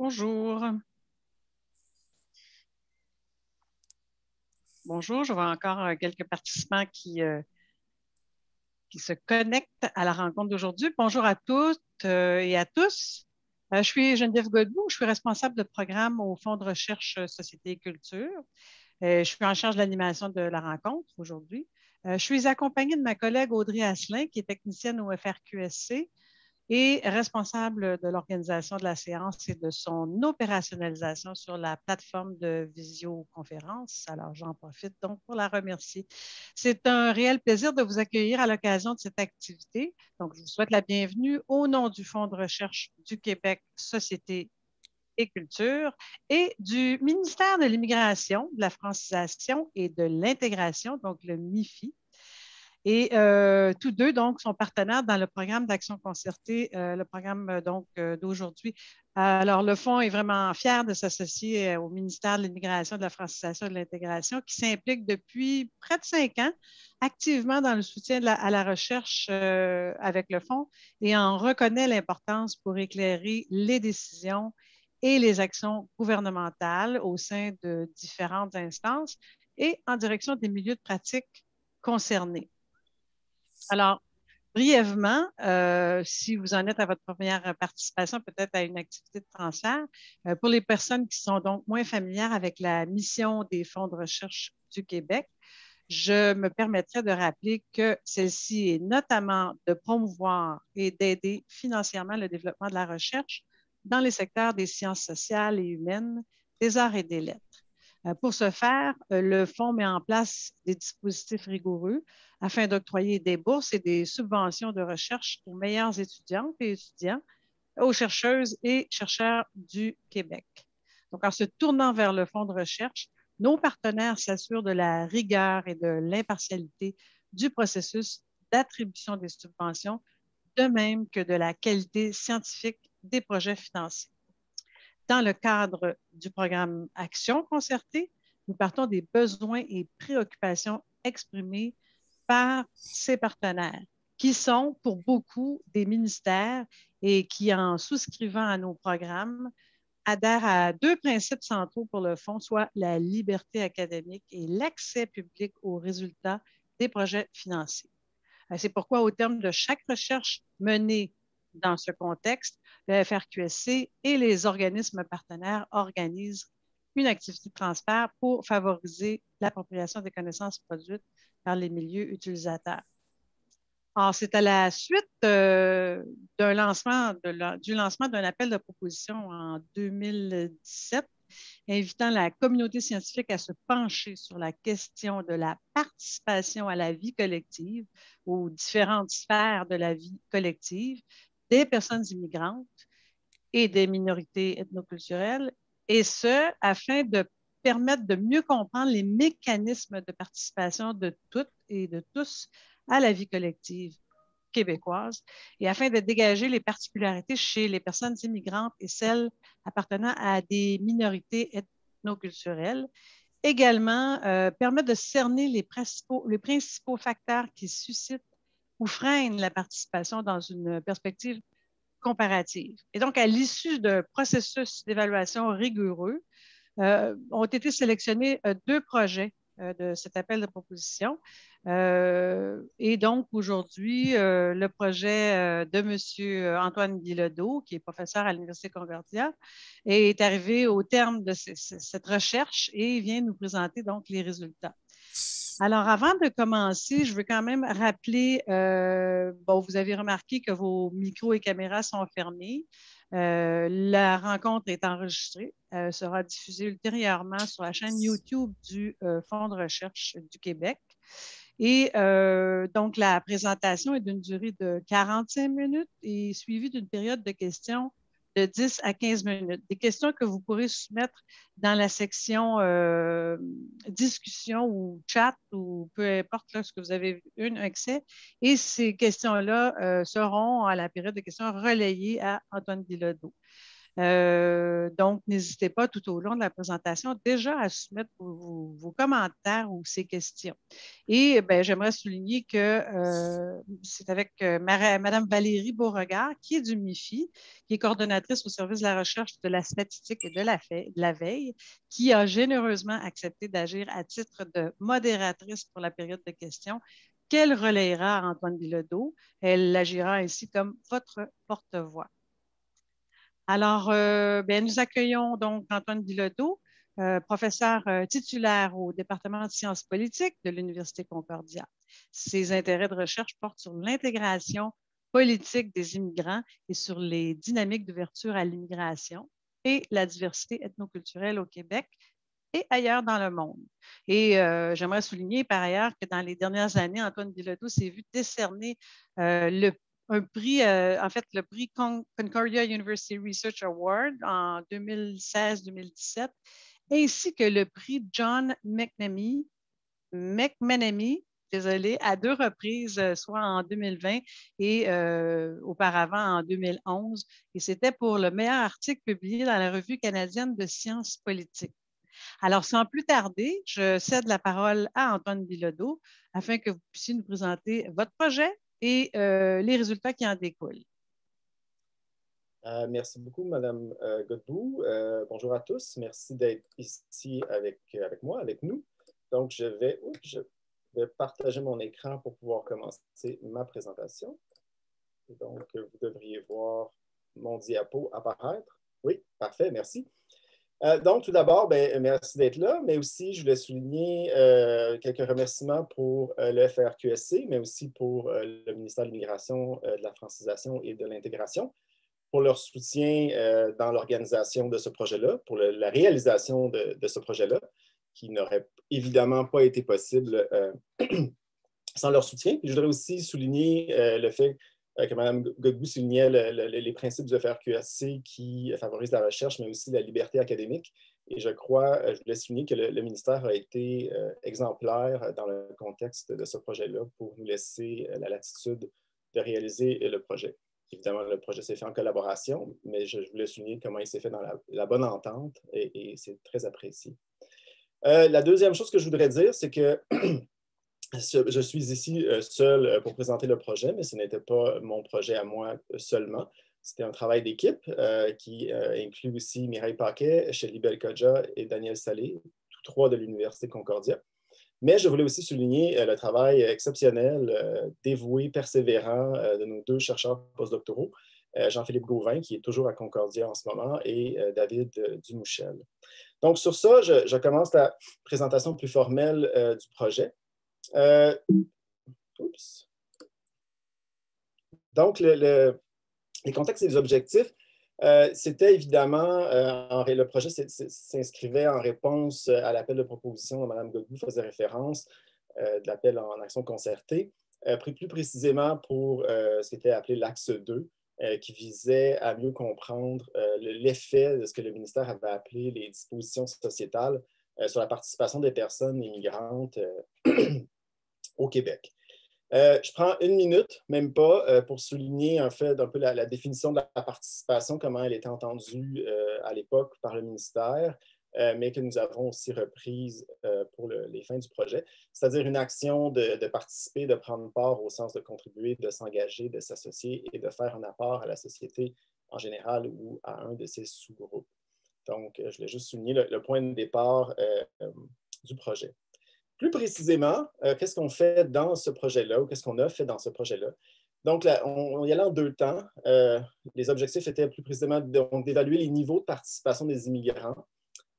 Bonjour. Bonjour, je vois encore quelques participants qui se connectent à la rencontre d'aujourd'hui. Bonjour à toutes et à tous. Je suis Geneviève Godbout, je suis responsable de programme au Fonds de recherche Société et Culture. Je suis en charge de l'animation de la rencontre aujourd'hui. Je suis accompagnée de ma collègue Audrey Asselin, qui est technicienne au FRQSC et responsable de l'organisation de la séance et de son opérationnalisation sur la plateforme de visioconférence. Alors, j'en profite donc pour la remercier. C'est un réel plaisir de vous accueillir à l'occasion de cette activité. Donc, je vous souhaite la bienvenue au nom du Fonds de recherche du Québec, Société et Culture, et du ministère de l'Immigration, de la francisation et de l'intégration, donc le MIFI. Et tous deux, donc, sont partenaires dans le programme d'action concertée, le programme d'aujourd'hui. Alors, le Fonds est vraiment fier de s'associer au ministère de l'Immigration, de la francisation et de l'intégration, qui s'implique depuis près de 5 ans activement dans le soutien à la recherche avec le Fonds et en reconnaît l'importance pour éclairer les décisions et les actions gouvernementales au sein de différentes instances et en direction des milieux de pratique concernés. Alors, brièvement, si vous en êtes à votre première participation, peut-être à une activité de transfert, pour les personnes qui sont donc moins familières avec la mission des Fonds de recherche du Québec, je me permettrai de rappeler que celle-ci est notamment de promouvoir et d'aider financièrement le développement de la recherche dans les secteurs des sciences sociales et humaines, des arts et des lettres. Pour ce faire, le Fonds met en place des dispositifs rigoureux afin d'octroyer des bourses et des subventions de recherche aux meilleures étudiantes et étudiants, aux chercheuses et chercheurs du Québec. Donc, en se tournant vers le Fonds de recherche, nos partenaires s'assurent de la rigueur et de l'impartialité du processus d'attribution des subventions, de même que de la qualité scientifique des projets financés. Dans le cadre du programme Action concertée, nous partons des besoins et préoccupations exprimés par ces partenaires, qui sont pour beaucoup des ministères et qui, en souscrivant à nos programmes, adhèrent à 2 principes centraux pour le Fonds, soit la liberté académique et l'accès public aux résultats des projets financés. C'est pourquoi, au terme de chaque recherche menée dans ce contexte, le FRQSC et les organismes partenaires organisent une activité de transfert pour favoriser l'appropriation des connaissances produites par les milieux utilisateurs. Alors, c'est à la suite du lancement d'un appel de proposition en 2017, invitant la communauté scientifique à se pencher sur la question de la participation à la vie collective, aux différentes sphères de la vie collective, des personnes immigrantes et des minorités ethnoculturelles, et ce, afin de permettre de mieux comprendre les mécanismes de participation de toutes et de tous à la vie collective québécoise, et afin de dégager les particularités chez les personnes immigrantes et celles appartenant à des minorités ethnoculturelles. Également, permettre de cerner les principaux facteurs qui suscitent ou freine la participation dans une perspective comparative. Et donc, à l'issue d'un processus d'évaluation rigoureux, ont été sélectionnés 2 projets de cet appel de proposition. Et donc, aujourd'hui, le projet de M. Antoine Bilodeau, qui est professeur à l'Université Concordia, est arrivé au terme de cette recherche et vient nous présenter donc les résultats. Alors, avant de commencer, je veux quand même rappeler, bon, vous avez remarqué que vos micros et caméras sont fermés. La rencontre est enregistrée, sera diffusée ultérieurement sur la chaîne YouTube du Fonds de recherche du Québec. Et donc, la présentation est d'une durée de 45 minutes et suivie d'une période de questions de 10 à 15 minutes. Des questions que vous pourrez soumettre dans la section discussion ou chat ou peu importe là, ce que vous avez un accès. Et ces questions-là seront à la période de questions relayées à Antoine Bilodeau. Donc, n'hésitez pas tout au long de la présentation déjà à soumettre vos commentaires ou ces questions. Et ben, j'aimerais souligner que c'est avec Mme Valérie Beauregard, qui est du MIFI, qui est coordonnatrice au service de la recherche de la statistique et de la veille, qui a généreusement accepté d'agir à titre de modératrice pour la période de questions qu'elle relayera à Antoine Bilodeau. Elle agira ainsi comme votre porte-voix. Alors, bien, nous accueillons donc Antoine Bilodeau, professeur titulaire au département de sciences politiques de l'Université Concordia. Ses intérêts de recherche portent sur l'intégration politique des immigrants et sur les dynamiques d'ouverture à l'immigration et la diversité ethnoculturelle au Québec et ailleurs dans le monde. Et j'aimerais souligner par ailleurs que dans les dernières années, Antoine Bilodeau s'est vu décerner le prix Concordia University Research Award en 2016-2017, ainsi que le prix John McManamy, désolé, à 2 reprises, soit en 2020 et auparavant en 2011. Et c'était pour le meilleur article publié dans la Revue canadienne de sciences politiques. Alors, sans plus tarder, je cède la parole à Antoine Bilodeau afin que vous puissiez nous présenter votre projet et les résultats qui en découlent. Merci beaucoup, Mme Godbout. Bonjour à tous. Merci d'être ici avec nous. Donc, je vais partager mon écran pour pouvoir commencer ma présentation. Et donc, vous devriez voir mon diapo apparaître. Oui, parfait, merci. Donc, tout d'abord, ben, merci d'être là, mais aussi, je voulais souligner quelques remerciements pour le FRQSC, mais aussi pour le ministère de l'Immigration, de la francisation et de l'intégration, pour leur soutien dans l'organisation de ce projet-là, pour la réalisation de ce projet-là, qui n'aurait évidemment pas été possible sans leur soutien. Puis, je voudrais aussi souligner le fait que Mme Godbout soulignait les principes du FRQSC qui favorisent la recherche, mais aussi la liberté académique. Et je voulais souligner que le ministère a été exemplaire dans le contexte de ce projet-là pour nous laisser la latitude de réaliser le projet. Évidemment, le projet s'est fait en collaboration, mais je voulais souligner comment il s'est fait dans la bonne entente et c'est très apprécié. La deuxième chose que je voudrais dire, c'est que je suis ici seul pour présenter le projet, mais ce n'était pas mon projet à moi seulement. C'était un travail d'équipe qui inclut aussi Mireille Paquet, Chérie Belkoja et Daniel Salé, tous trois de l'Université Concordia. Mais je voulais aussi souligner le travail exceptionnel, dévoué, persévérant de nos deux chercheurs postdoctoraux, Jean-Philippe Gauvin, qui est toujours à Concordia en ce moment, et David Dumouchel. Donc, sur ça, je commence la présentation plus formelle du projet. Donc, les contextes et les objectifs, c'était évidemment, le projet s'inscrivait en réponse à l'appel de proposition dont Mme Godbout faisait référence, de l'appel en action concertée, plus précisément pour ce qui était appelé l'axe 2, qui visait à mieux comprendre l'effet de ce que le ministère avait appelé les dispositions sociétales sur la participation des personnes immigrantes au Québec. Je prends une minute, même pas, pour souligner en fait un peu la définition de la participation, comment elle était entendue à l'époque par le ministère, mais que nous avons aussi reprise pour les fins du projet, c'est-à-dire une action de participer, de prendre part au sens de contribuer, de s'engager, de s'associer et de faire un apport à la société en général ou à un de ses sous-groupes. Donc, je voulais juste souligner le point de départ du projet. Plus précisément, qu'est-ce qu'on fait dans ce projet-là ou qu'est-ce qu'on a fait dans ce projet-là? Donc, on y allait en deux temps. Les objectifs étaient plus précisément d'évaluer les niveaux de participation des immigrants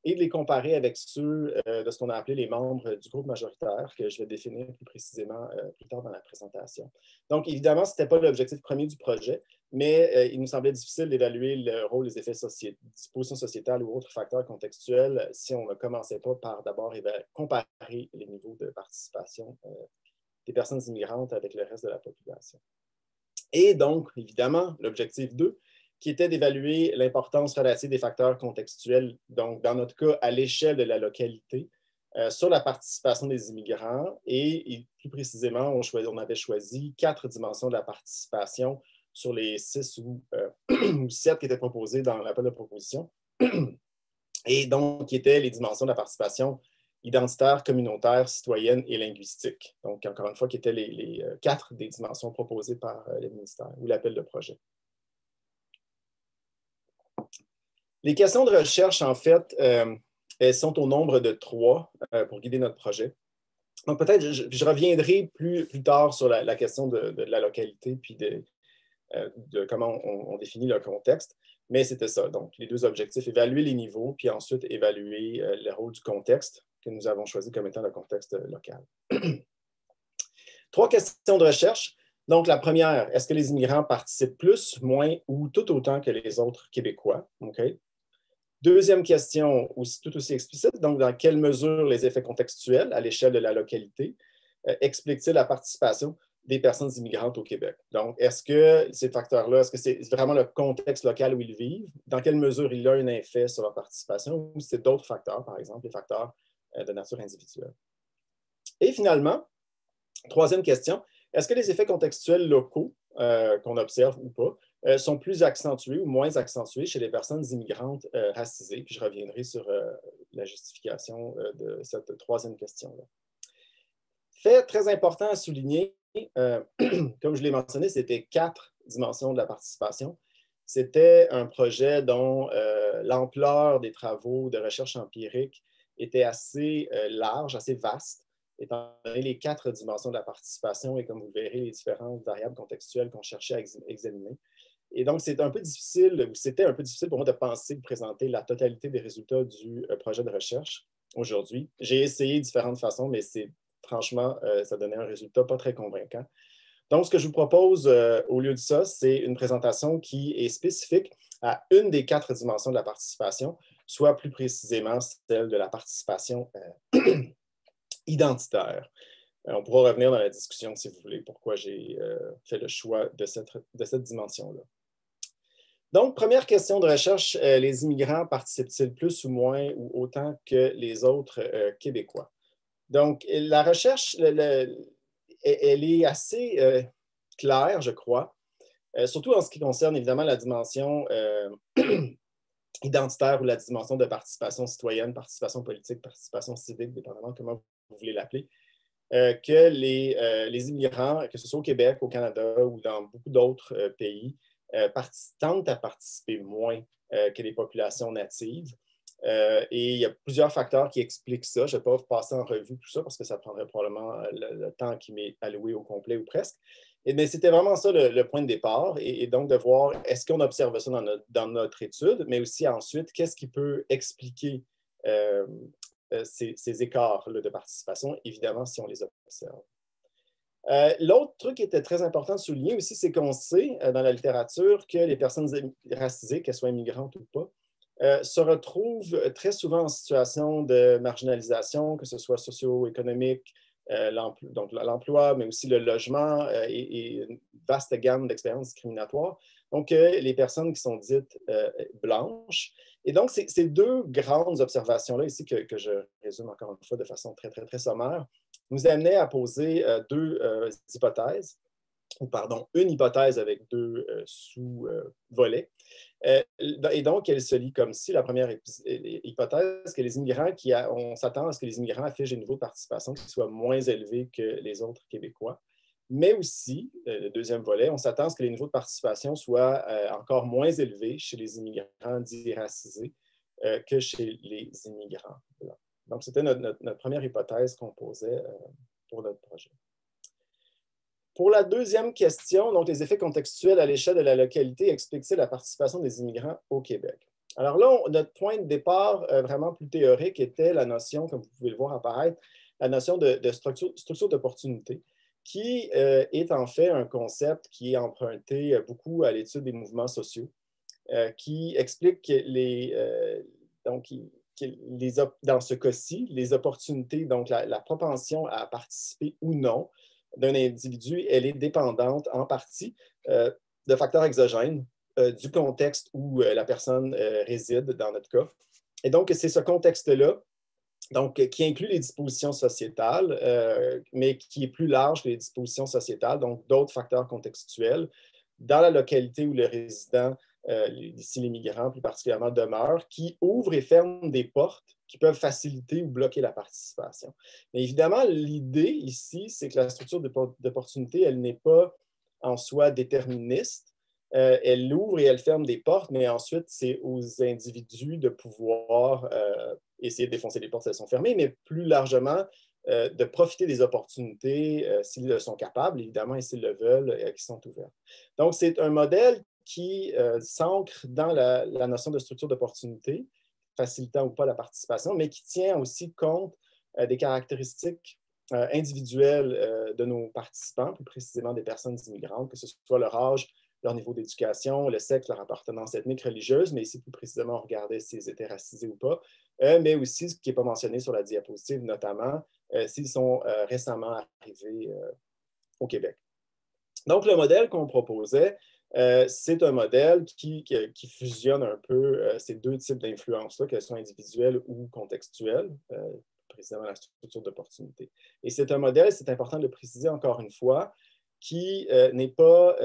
et de les comparer avec ceux de ce qu'on a appelé les membres du groupe majoritaire, que je vais définir plus précisément plus tard dans la présentation. Donc, évidemment, ce n'était pas l'objectif premier du projet, mais il nous semblait difficile d'évaluer le rôle des effets dispositions sociétales ou autres facteurs contextuels si on ne commençait pas par d'abord comparer les niveaux de participation des personnes immigrantes avec le reste de la population. Et donc, évidemment, l'objectif 2, qui était d'évaluer l'importance relative des facteurs contextuels, donc dans notre cas, à l'échelle de la localité, sur la participation des immigrants. Et plus précisément, on avait choisi 4 dimensions de la participation sur les 6 ou 7 qui étaient proposés dans l'appel de proposition, et donc qui étaient les dimensions de la participation identitaire, communautaire, citoyenne et linguistique. Donc, encore une fois, qui étaient les 4 des dimensions proposées par le ministère ou l'appel de projet. Les questions de recherche, en fait, elles sont au nombre de 3 pour guider notre projet. Donc, peut-être, je reviendrai plus tard sur la question de la localité puis de comment on définit le contexte, mais c'était ça. Donc, les 2 objectifs, évaluer les niveaux, puis ensuite évaluer le rôle du contexte que nous avons choisi comme étant le contexte local. 3 questions de recherche. Donc, la première, est-ce que les immigrants participent plus, moins ou tout autant que les autres Québécois? Okay. Deuxième question, aussi, tout aussi explicite, donc dans quelle mesure les effets contextuels à l'échelle de la localité expliquent-ils la participation des personnes immigrantes au Québec? Donc, est-ce que ces facteurs-là, est-ce que c'est vraiment le contexte local où ils vivent? Dans quelle mesure il a un effet sur leur participation? Ou c'est d'autres facteurs, par exemple, les facteurs de nature individuelle? Et finalement, 3e question, est-ce que les effets contextuels locaux qu'on observe ou pas sont plus accentués ou moins accentués chez les personnes immigrantes racisées? Puis je reviendrai sur la justification de cette 3e question-là. Fait très important à souligner, comme je l'ai mentionné, c'était 4 dimensions de la participation. C'était un projet dont l'ampleur des travaux de recherche empirique était assez large, assez vaste, étant donné les 4 dimensions de la participation et, comme vous le verrez, les différentes variables contextuelles qu'on cherchait à examiner. Et donc, c'est un peu difficile, c'était un peu difficile pour moi de penser, de présenter la totalité des résultats du projet de recherche aujourd'hui. J'ai essayé différentes façons, mais c'est franchement, ça donnait un résultat pas très convaincant. Donc, ce que je vous propose au lieu de ça, c'est une présentation qui est spécifique à une des 4 dimensions de la participation, soit plus précisément celle de la participation identitaire. On pourra revenir dans la discussion, si vous voulez, pourquoi j'ai fait le choix de cette dimension-là. Donc, première question de recherche, les immigrants participent-ils plus ou moins ou autant que les autres Québécois? Donc, la recherche, elle est assez claire, je crois, surtout en ce qui concerne, évidemment, la dimension identitaire ou la dimension de participation citoyenne, participation politique, participation civique, dépendamment de comment vous voulez l'appeler, que les immigrants, que ce soit au Québec, au Canada ou dans beaucoup d'autres pays, tentent à participer moins que les populations natives. Et il y a plusieurs facteurs qui expliquent ça. Je ne vais pas passer en revue tout ça parce que ça prendrait probablement le temps qui m'est alloué au complet ou presque. Mais c'était vraiment ça le point de départ. Et donc de voir, est-ce qu'on observe ça dans notre étude, mais aussi ensuite, qu'est-ce qui peut expliquer ces écarts de participation, évidemment, si on les observe. L'autre truc qui était très important de souligner aussi, c'est qu'on sait dans la littérature que les personnes racisées, qu'elles soient immigrantes ou pas, se retrouvent très souvent en situation de marginalisation, que ce soit socio-économique, donc l'emploi, mais aussi le logement et une vaste gamme d'expériences discriminatoires. Donc, les personnes qui sont dites blanches. Et donc, ces 2 grandes observations-là, ici, que je résume encore une fois de façon très, très, très sommaire, nous amenaient à poser 2 hypothèses, ou pardon, une hypothèse avec 2 sous-volets. Et donc, elle se lit comme si la première hypothèse, que les immigrants, on s'attend à ce que les immigrants affichent des niveaux de participation qui soient moins élevés que les autres Québécois. Mais aussi, le 2e volet, on s'attend à ce que les niveaux de participation soient encore moins élevés chez les immigrants dits racisés que chez les immigrants blancs. Donc, c'était notre première hypothèse qu'on posait pour notre projet. Pour la 2e question, donc les effets contextuels à l'échelle de la localité expliquent-ils la participation des immigrants au Québec? Alors là, notre point de départ vraiment plus théorique était la notion, comme vous pouvez le voir apparaître, la notion de structure d'opportunité, qui est en fait un concept qui est emprunté beaucoup à l'étude des mouvements sociaux, qui explique que dans ce cas-ci, les opportunités, donc la propension à participer ou non d'un individu, elle est dépendante en partie de facteurs exogènes du contexte où la personne réside, dans notre cas. Et donc, c'est ce contexte-là, donc, qui inclut les dispositions sociétales, mais qui est plus large que les dispositions sociétales, donc d'autres facteurs contextuels, dans la localité où le résident, ici les migrants plus particulièrement, demeurent, qui ouvrent et ferment des portes qui peuvent faciliter ou bloquer la participation. Mais évidemment, l'idée ici, c'est que la structure d'opportunité, elle n'est pas en soi déterministe. Elle ouvre et elle ferme des portes, mais ensuite, c'est aux individus de pouvoir essayer de défoncer les portes si elles sont fermées, mais plus largement, de profiter des opportunités s'ils le sont capables, évidemment, et s'ils le veulent, qui sont ouvertes. Donc, c'est un modèle qui s'ancre dans la notion de structure d'opportunité, facilitant ou pas la participation, mais qui tient aussi compte des caractéristiques individuelles de nos participants, plus précisément des personnes immigrantes, que ce soit leur âge, leur niveau d'éducation, le sexe, leur appartenance ethnique, religieuse, mais ici, plus précisément, on regardait s'ils étaient racisés ou pas, mais aussi, ce qui n'est pas mentionné sur la diapositive, notamment, s'ils sont récemment arrivés au Québec. Donc, le modèle qu'on proposait, c'est un modèle qui fusionne un peu ces deux types d'influences-là, qu'elles soient individuelles ou contextuelles, précisément la structure d'opportunité. Et c'est un modèle, c'est important de le préciser encore une fois, qui n'est pas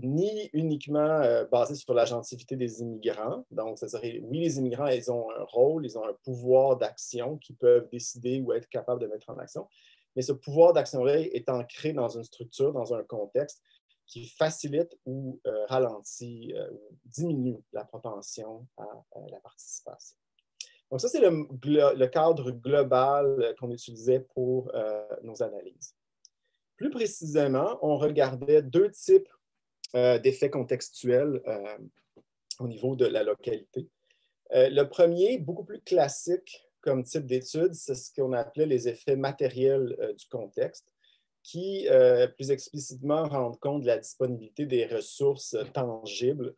ni uniquement basé sur l'agentivité des immigrants. Donc, ça serait, oui, les immigrants, ils ont un rôle, ils ont un pouvoir d'action qu'ils peuvent décider ou être capables de mettre en action. Mais ce pouvoir d'action-là est ancré dans une structure, dans un contexte qui facilite ou ralentit ou diminue la propension à la participation. Donc, ça, c'est le cadre global qu'on utilisait pour nos analyses. Plus précisément, on regardait deux types d'effets contextuels au niveau de la localité. Le premier, beaucoup plus classique comme type d'étude, c'est ce qu'on appelait les effets matériels du contexte, qui plus explicitement rendent compte de la disponibilité des ressources tangibles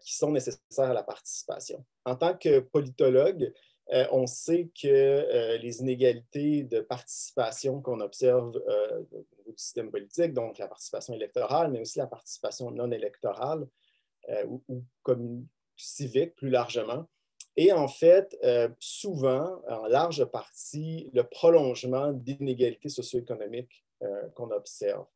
qui sont nécessaires à la participation. En tant que politologue, on sait que les inégalités de participation qu'on observe au système politique, donc la participation électorale, mais aussi la participation non électorale ou comme civique plus largement, est en fait souvent, en large partie, le prolongement d'inégalités socio-économiques qu'on observe.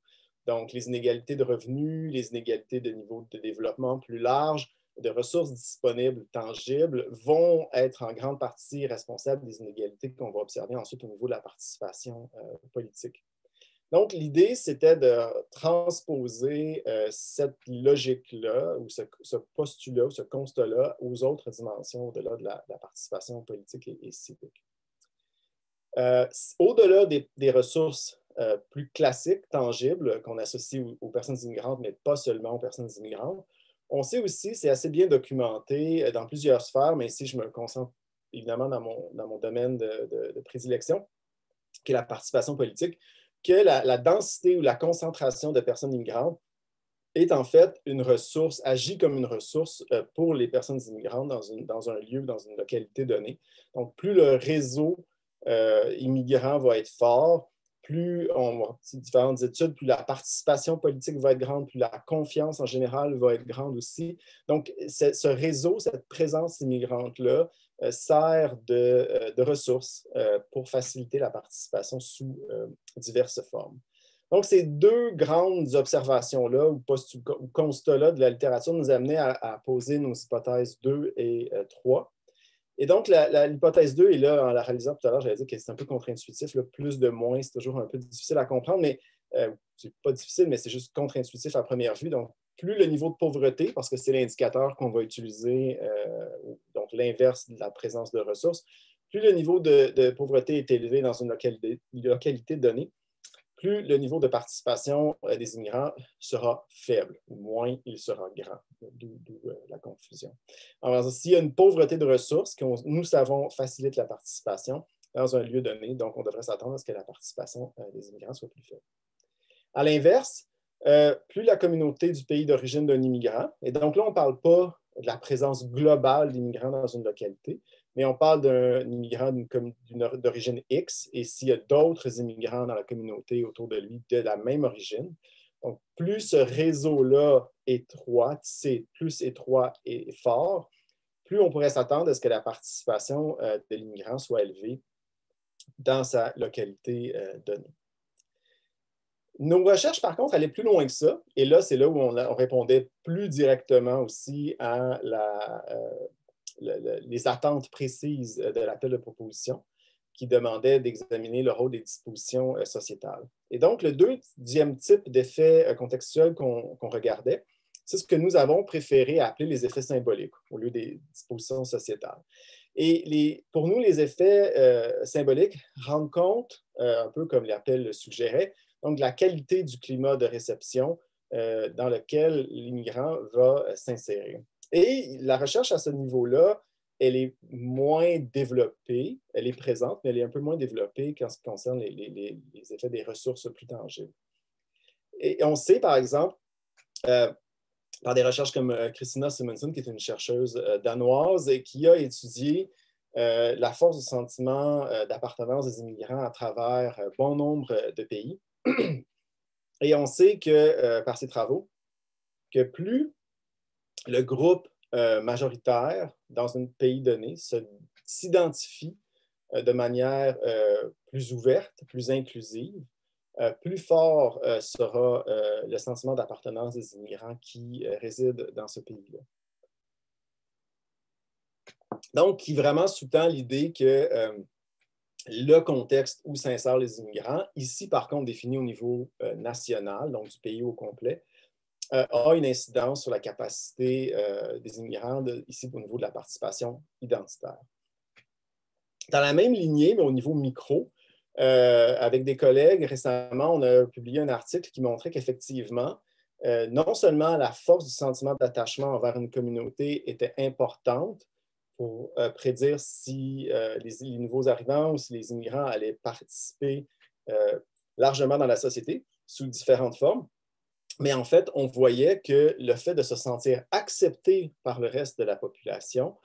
Donc les inégalités de revenus, les inégalités de niveau de développement plus large, de ressources disponibles, tangibles, vont être en grande partie responsables des inégalités qu'on va observer ensuite au niveau de la participation politique. Donc, l'idée, c'était de transposer cette logique-là, ou ce postulat, ou ce constat-là, aux autres dimensions au-delà de la participation politique et civique. Au-delà des ressources plus classiques, tangibles, qu'on associe aux personnes immigrantes, mais pas seulement aux personnes immigrantes, on sait aussi, c'est assez bien documenté dans plusieurs sphères, mais ici, je me concentre évidemment dans mon domaine de prédilection, qui est la participation politique, que la densité ou la concentration de personnes immigrantes est en fait une ressource, agit comme une ressource pour les personnes immigrantes dans un lieu, dans une localité donnée. Donc, plus le réseau immigrant va être fort, plus on a différentes études, plus la participation politique va être grande, plus la confiance en général va être grande aussi. Donc, ce réseau, cette présence immigrante-là, sert de ressources pour faciliter la participation sous diverses formes. Donc, ces deux grandes observations-là ou constats-là de la littérature nous amenaient à poser nos hypothèses 2 et 3. Et donc, l'hypothèse 2 est là, en la réalisant tout à l'heure, j'allais dire que c'est un peu contre-intuitif, plus de moins, c'est toujours un peu difficile à comprendre, mais c'est pas difficile, mais c'est juste contre-intuitif à première vue. Donc, plus le niveau de pauvreté, parce que c'est l'indicateur qu'on va utiliser, donc l'inverse de la présence de ressources, plus le niveau de pauvreté est élevé dans une localité donnée, plus le niveau de participation des immigrants sera faible, ou moins il sera grand, d'où la confusion. Alors, s'il y a une pauvreté de ressources que nous savons facilite la participation dans un lieu donné, donc on devrait s'attendre à ce que la participation des immigrants soit plus faible. À l'inverse, plus la communauté du pays d'origine d'un immigrant, et donc là, on ne parle pas de la présence globale d'immigrants dans une localité, mais on parle d'un immigrant d'origine X, et s'il y a d'autres immigrants dans la communauté autour de lui de la même origine, donc plus ce réseau-là étroit, c'est plus étroit et fort, plus on pourrait s'attendre à ce que la participation de l'immigrant soit élevée dans sa localité donnée. Nos recherches, par contre, allaient plus loin que ça. Et là, c'est là où on répondait plus directement aussi à les attentes précises de l'appel de proposition qui demandait d'examiner le rôle des dispositions sociétales. Et donc, le deuxième type d'effet contextuel qu'on regardait, c'est ce que nous avons préféré appeler les effets symboliques au lieu des dispositions sociétales. Et pour nous, les effets symboliques rendent compte, un peu comme l'appel le suggérait, donc de la qualité du climat de réception dans lequel l'immigrant va s'insérer. Et la recherche à ce niveau-là, elle est moins développée, elle est présente, mais elle est un peu moins développée qu'en ce qui concerne les effets des ressources plus tangibles. Et on sait, par exemple, par des recherches comme Christina Simonsen, qui est une chercheuse danoise et qui a étudié la force du sentiment d'appartenance des immigrants à travers bon nombre de pays. Et on sait que, par ses travaux, que plus le groupe majoritaire dans un pays donné s'identifie de manière plus ouverte, plus inclusive, plus fort sera le sentiment d'appartenance des immigrants qui résident dans ce pays-là. Donc, qui vraiment sous-tend l'idée que le contexte où s'insèrent les immigrants, ici par contre défini au niveau national, donc du pays au complet, a une incidence sur la capacité des immigrants, ici au niveau de la participation identitaire. Dans la même lignée, mais au niveau micro, avec des collègues récemment, on a publié un article qui montrait qu'effectivement, non seulement la force du sentiment d'attachement envers une communauté était importante pour prédire si les nouveaux arrivants ou si les immigrants allaient participer largement dans la société sous différentes formes, mais en fait, on voyait que le fait de se sentir accepté par le reste de la population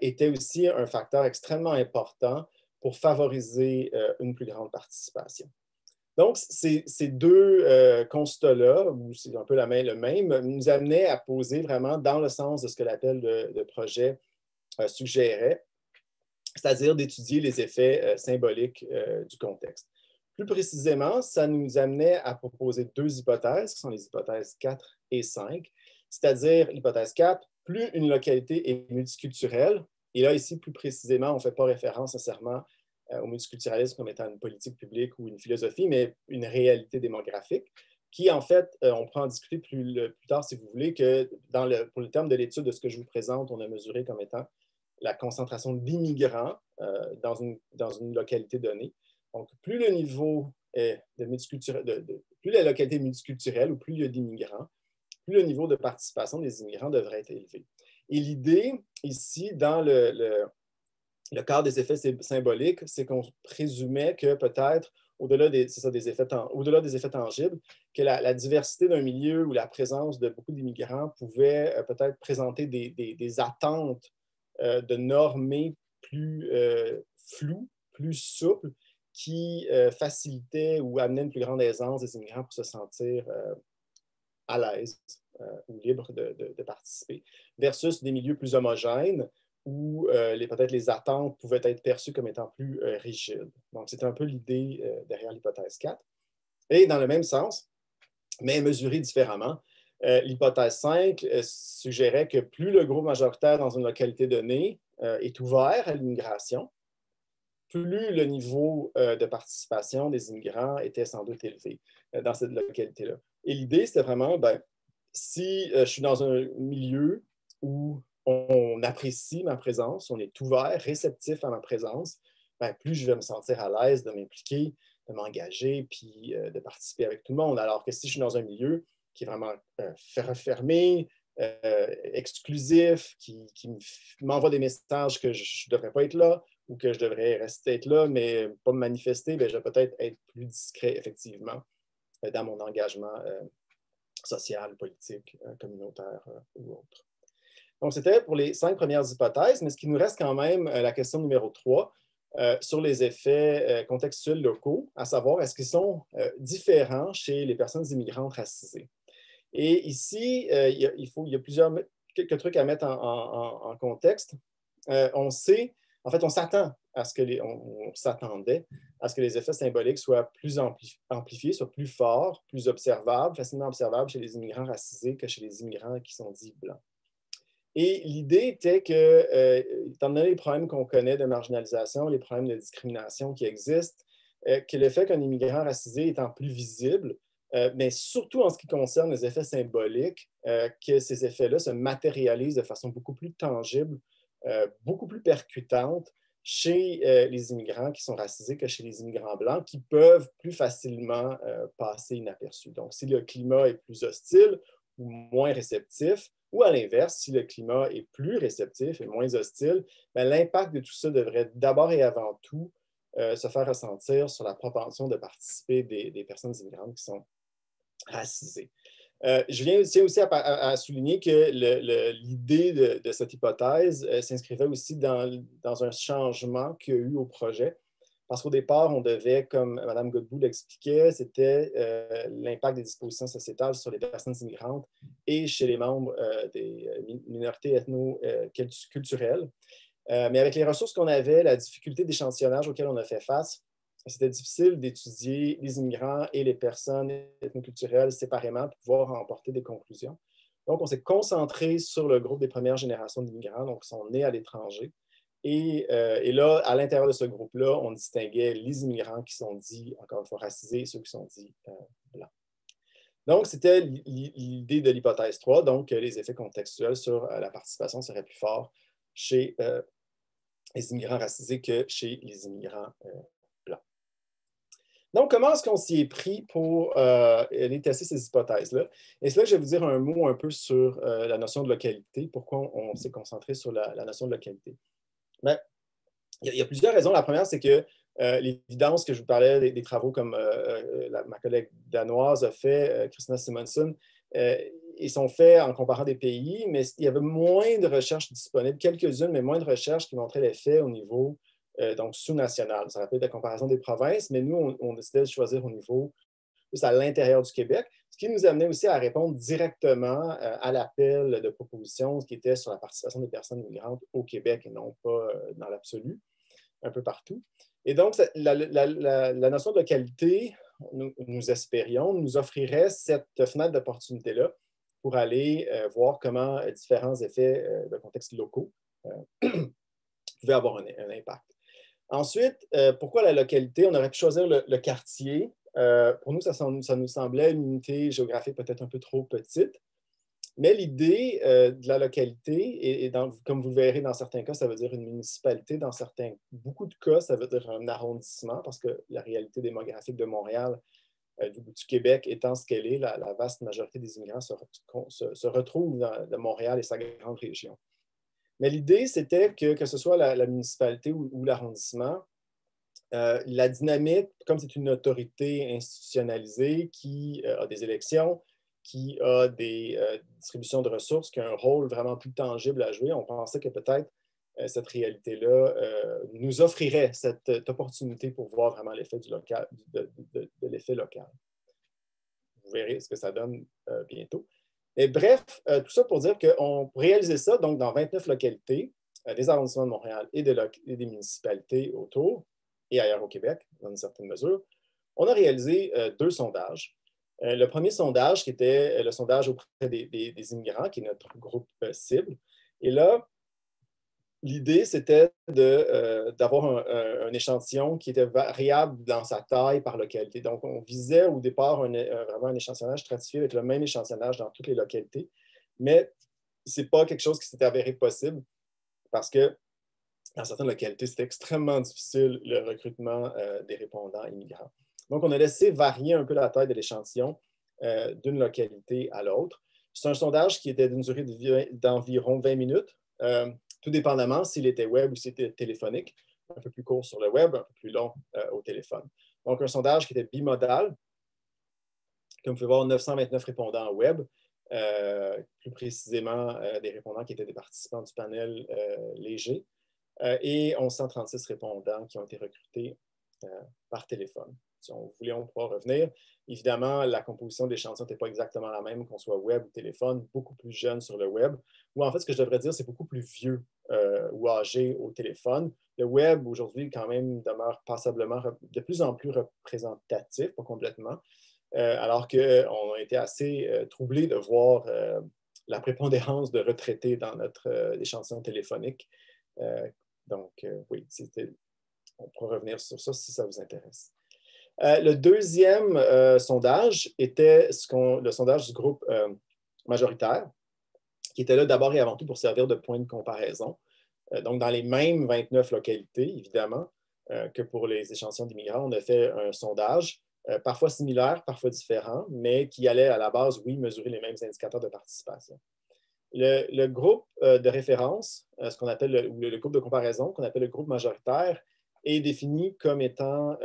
était aussi un facteur extrêmement important pour favoriser une plus grande participation. Donc, ces deux constats-là, où c'est un peu le même, nous amenaient à poser vraiment dans le sens de ce que l'appel de projet suggérait, c'est-à-dire d'étudier les effets symboliques du contexte. Plus précisément, ça nous amenait à proposer deux hypothèses, qui sont les hypothèses 4 et 5, c'est-à-dire l'hypothèse 4, plus une localité est multiculturelle, et là, ici, plus précisément, on ne fait pas référence nécessairement au multiculturalisme comme étant une politique publique ou une philosophie, mais une réalité démographique, qui, en fait, on pourra en discuter plus tard, si vous voulez, que pour le terme de l'étude de ce que je vous présente, on a mesuré comme étant la concentration d'immigrants dans une localité donnée. Donc, plus le niveau est plus la localité est multiculturelle ou plus il y a d'immigrants, plus le niveau de participation des immigrants devrait être élevé. Et l'idée, ici, dans le cadre des effets symboliques, c'est qu'on présumait que peut-être, au-delà des effets tangibles, que la diversité d'un milieu ou la présence de beaucoup d'immigrants pouvait peut-être présenter des attentes de normes plus floues, plus souples, qui facilitait ou amenait une plus grande aisance des immigrants pour se sentir à l'aise ou libre de participer, versus des milieux plus homogènes où peut-être les attentes pouvaient être perçues comme étant plus rigides. Donc, c'est un peu l'idée derrière l'hypothèse 4. Et dans le même sens, mais mesurée différemment, l'hypothèse 5 suggérait que plus le groupe majoritaire dans une localité donnée est ouvert à l'immigration, plus le niveau de participation des immigrants était sans doute élevé dans cette localité-là. Et l'idée, c'était vraiment, si je suis dans un milieu où on apprécie ma présence, on est ouvert, réceptif à ma présence, plus je vais me sentir à l'aise de m'impliquer, de m'engager, puis de participer avec tout le monde. Alors que si je suis dans un milieu qui est vraiment refermé, exclusif, qui m'envoie des messages que je ne devrais pas être là, ou que je devrais rester être là, mais pas me manifester, je vais peut-être être plus discret, effectivement, dans mon engagement social, politique, communautaire ou autre. Donc, c'était pour les 5 premières hypothèses, mais ce qui nous reste quand même, la question numéro 3, sur les effets contextuels locaux, à savoir, est-ce qu'ils sont différents chez les personnes immigrantes racisées? Et ici, il y a quelques trucs à mettre en contexte. On s'attend à ce que on s'attendait à ce que les effets symboliques soient plus amplifiés, soient plus forts, plus observables, facilement observables chez les immigrants racisés que chez les immigrants qui sont dits blancs. Et l'idée était que, étant donné les problèmes qu'on connaît de marginalisation, les problèmes de discrimination qui existent, que le fait qu'un immigrant racisé étant plus visible, mais surtout en ce qui concerne les effets symboliques, que ces effets-là se matérialisent de façon beaucoup plus tangible, beaucoup plus percutante chez les immigrants qui sont racisés que chez les immigrants blancs, qui peuvent plus facilement passer inaperçus. Donc, si le climat est plus hostile ou moins réceptif, ou à l'inverse, si le climat est plus réceptif et moins hostile, l'impact de tout ça devrait d'abord et avant tout se faire ressentir sur la propension de participer des personnes immigrantes qui sont racisées. Je tiens aussi à souligner que l'idée de cette hypothèse s'inscrivait aussi dans un changement qu'il y a eu au projet. Parce qu'au départ, on devait, comme Mme Godbout l'expliquait, c'était l'impact des dispositions sociétales sur les personnes immigrantes et chez les membres des minorités ethno-culturelles. Mais avec les ressources qu'on avait, la difficulté d'échantillonnage auquel on a fait face, c'était difficile d'étudier les immigrants et les personnes ethno-culturelles séparément pour pouvoir emporter des conclusions. Donc, on s'est concentré sur le groupe des premières générations d'immigrants, donc qui sont nés à l'étranger. Et là, à l'intérieur de ce groupe-là, on distinguait les immigrants qui sont dits, encore une fois, racisés et ceux qui sont dits blancs. Donc, c'était l'idée de l'hypothèse 3, donc les effets contextuels sur la participation seraient plus forts chez les immigrants racisés que chez les immigrants blancs. Donc, comment est-ce qu'on s'y est pris pour aller tester ces hypothèses-là? Et c'est là que je vais vous dire un mot un peu sur la notion de localité, pourquoi on s'est concentré sur la notion de localité. Bien, il y a plusieurs raisons. La première, c'est que l'évidence que je vous parlais des travaux comme ma collègue danoise a fait, Christina Simonsen, ils sont faits en comparant des pays, mais il y avait moins de recherches disponibles, quelques-unes, mais moins de recherches qui montraient l'effet au niveau sous-national. Ça rappelle la comparaison des provinces, mais nous, on décidait de choisir au niveau plus à l'intérieur du Québec, ce qui nous amenait aussi à répondre directement à l'appel de propositions qui était sur la participation des personnes immigrantes au Québec et non pas dans l'absolu, un peu partout. Et donc, la notion de localité, nous espérions, nous offrirait cette fenêtre d'opportunité-là pour aller voir comment différents effets de contexte locaux pouvaient avoir un impact. Ensuite, pourquoi la localité? On aurait pu choisir le quartier. Pour nous, ça nous semblait une unité géographique peut-être un peu trop petite, mais l'idée de la localité, comme vous le verrez dans certains cas, ça veut dire une municipalité, dans beaucoup de cas, ça veut dire un arrondissement, parce que la réalité démographique de Montréal, du Québec étant ce qu'elle est, la vaste majorité des immigrants se retrouvent dans Montréal et sa grande région. Mais l'idée, c'était que ce soit la municipalité ou l'arrondissement, la dynamique, comme c'est une autorité institutionnalisée qui a des élections, qui a des distributions de ressources, qui a un rôle vraiment plus tangible à jouer, on pensait que peut-être cette réalité-là nous offrirait cette opportunité pour voir vraiment l'effet de l'effet local. Vous verrez ce que ça donne bientôt. Et bref, tout ça pour dire qu'on réalisait ça donc, dans 29 localités, des arrondissements de Montréal et des municipalités autour, et ailleurs au Québec, dans une certaine mesure, on a réalisé deux sondages. Le premier sondage, qui était le sondage auprès des immigrants, qui est notre groupe cible. Et là, l'idée, c'était d'avoir un échantillon qui était variable dans sa taille par localité. Donc, on visait au départ vraiment un échantillonnage stratifié avec le même échantillonnage dans toutes les localités, mais ce n'est pas quelque chose qui s'est avéré possible parce que dans certaines localités, c'était extrêmement difficile le recrutement des répondants immigrants. Donc, on a laissé varier un peu la taille de l'échantillon d'une localité à l'autre. C'est un sondage qui était d'une durée d'environ 20 minutes, tout dépendamment s'il était web ou s'il était téléphonique, un peu plus court sur le web, un peu plus long au téléphone. Donc, un sondage qui était bimodal. Comme vous pouvez voir, 929 répondants web, plus précisément des répondants qui étaient des participants du panel léger. Et 1136 répondants qui ont été recrutés par téléphone. Si on voulait, on pourra revenir. Évidemment, la composition des chansons n'était pas exactement la même, qu'on soit web ou téléphone, beaucoup plus jeune sur le web. Ou en fait, ce que je devrais dire, c'est beaucoup plus vieux ou âgés au téléphone. Le web, aujourd'hui, quand même, demeure passablement, de plus en plus représentatif, pas complètement, alors qu'on a été assez troublés de voir la prépondérance de retraités dans notre échantillon téléphonique. Oui, on pourra revenir sur ça si ça vous intéresse. Le deuxième sondage était le sondage du groupe majoritaire, qui était là d'abord et avant tout pour servir de point de comparaison. Donc, dans les mêmes 29 localités, évidemment, que pour les échantillons d'immigrants, on a fait un sondage, parfois similaire, parfois différent, mais qui allait à la base, oui, mesurer les mêmes indicateurs de participation. Le groupe de référence, ce qu'on appelle le groupe de comparaison, qu'on appelle le groupe majoritaire, est défini comme étant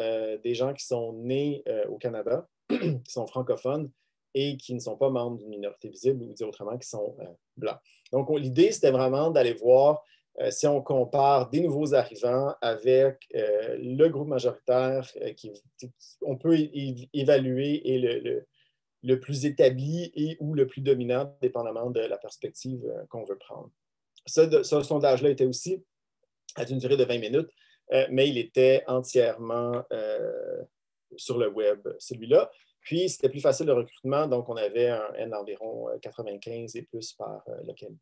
des gens qui sont nés au Canada, qui sont francophones et qui ne sont pas membres d'une minorité visible, ou dire autrement, qui sont blancs. Donc, l'idée, c'était vraiment d'aller voir si on compare des nouveaux arrivants avec le groupe majoritaire qu'on peut évaluer et le plus établi et ou le plus dominant, dépendamment de la perspective qu'on veut prendre. Ce sondage-là était aussi à une durée de 20 minutes, mais il était entièrement sur le web, celui-là. Puis, c'était plus facile le recrutement, donc on avait un N d'environ 95 et plus par localité.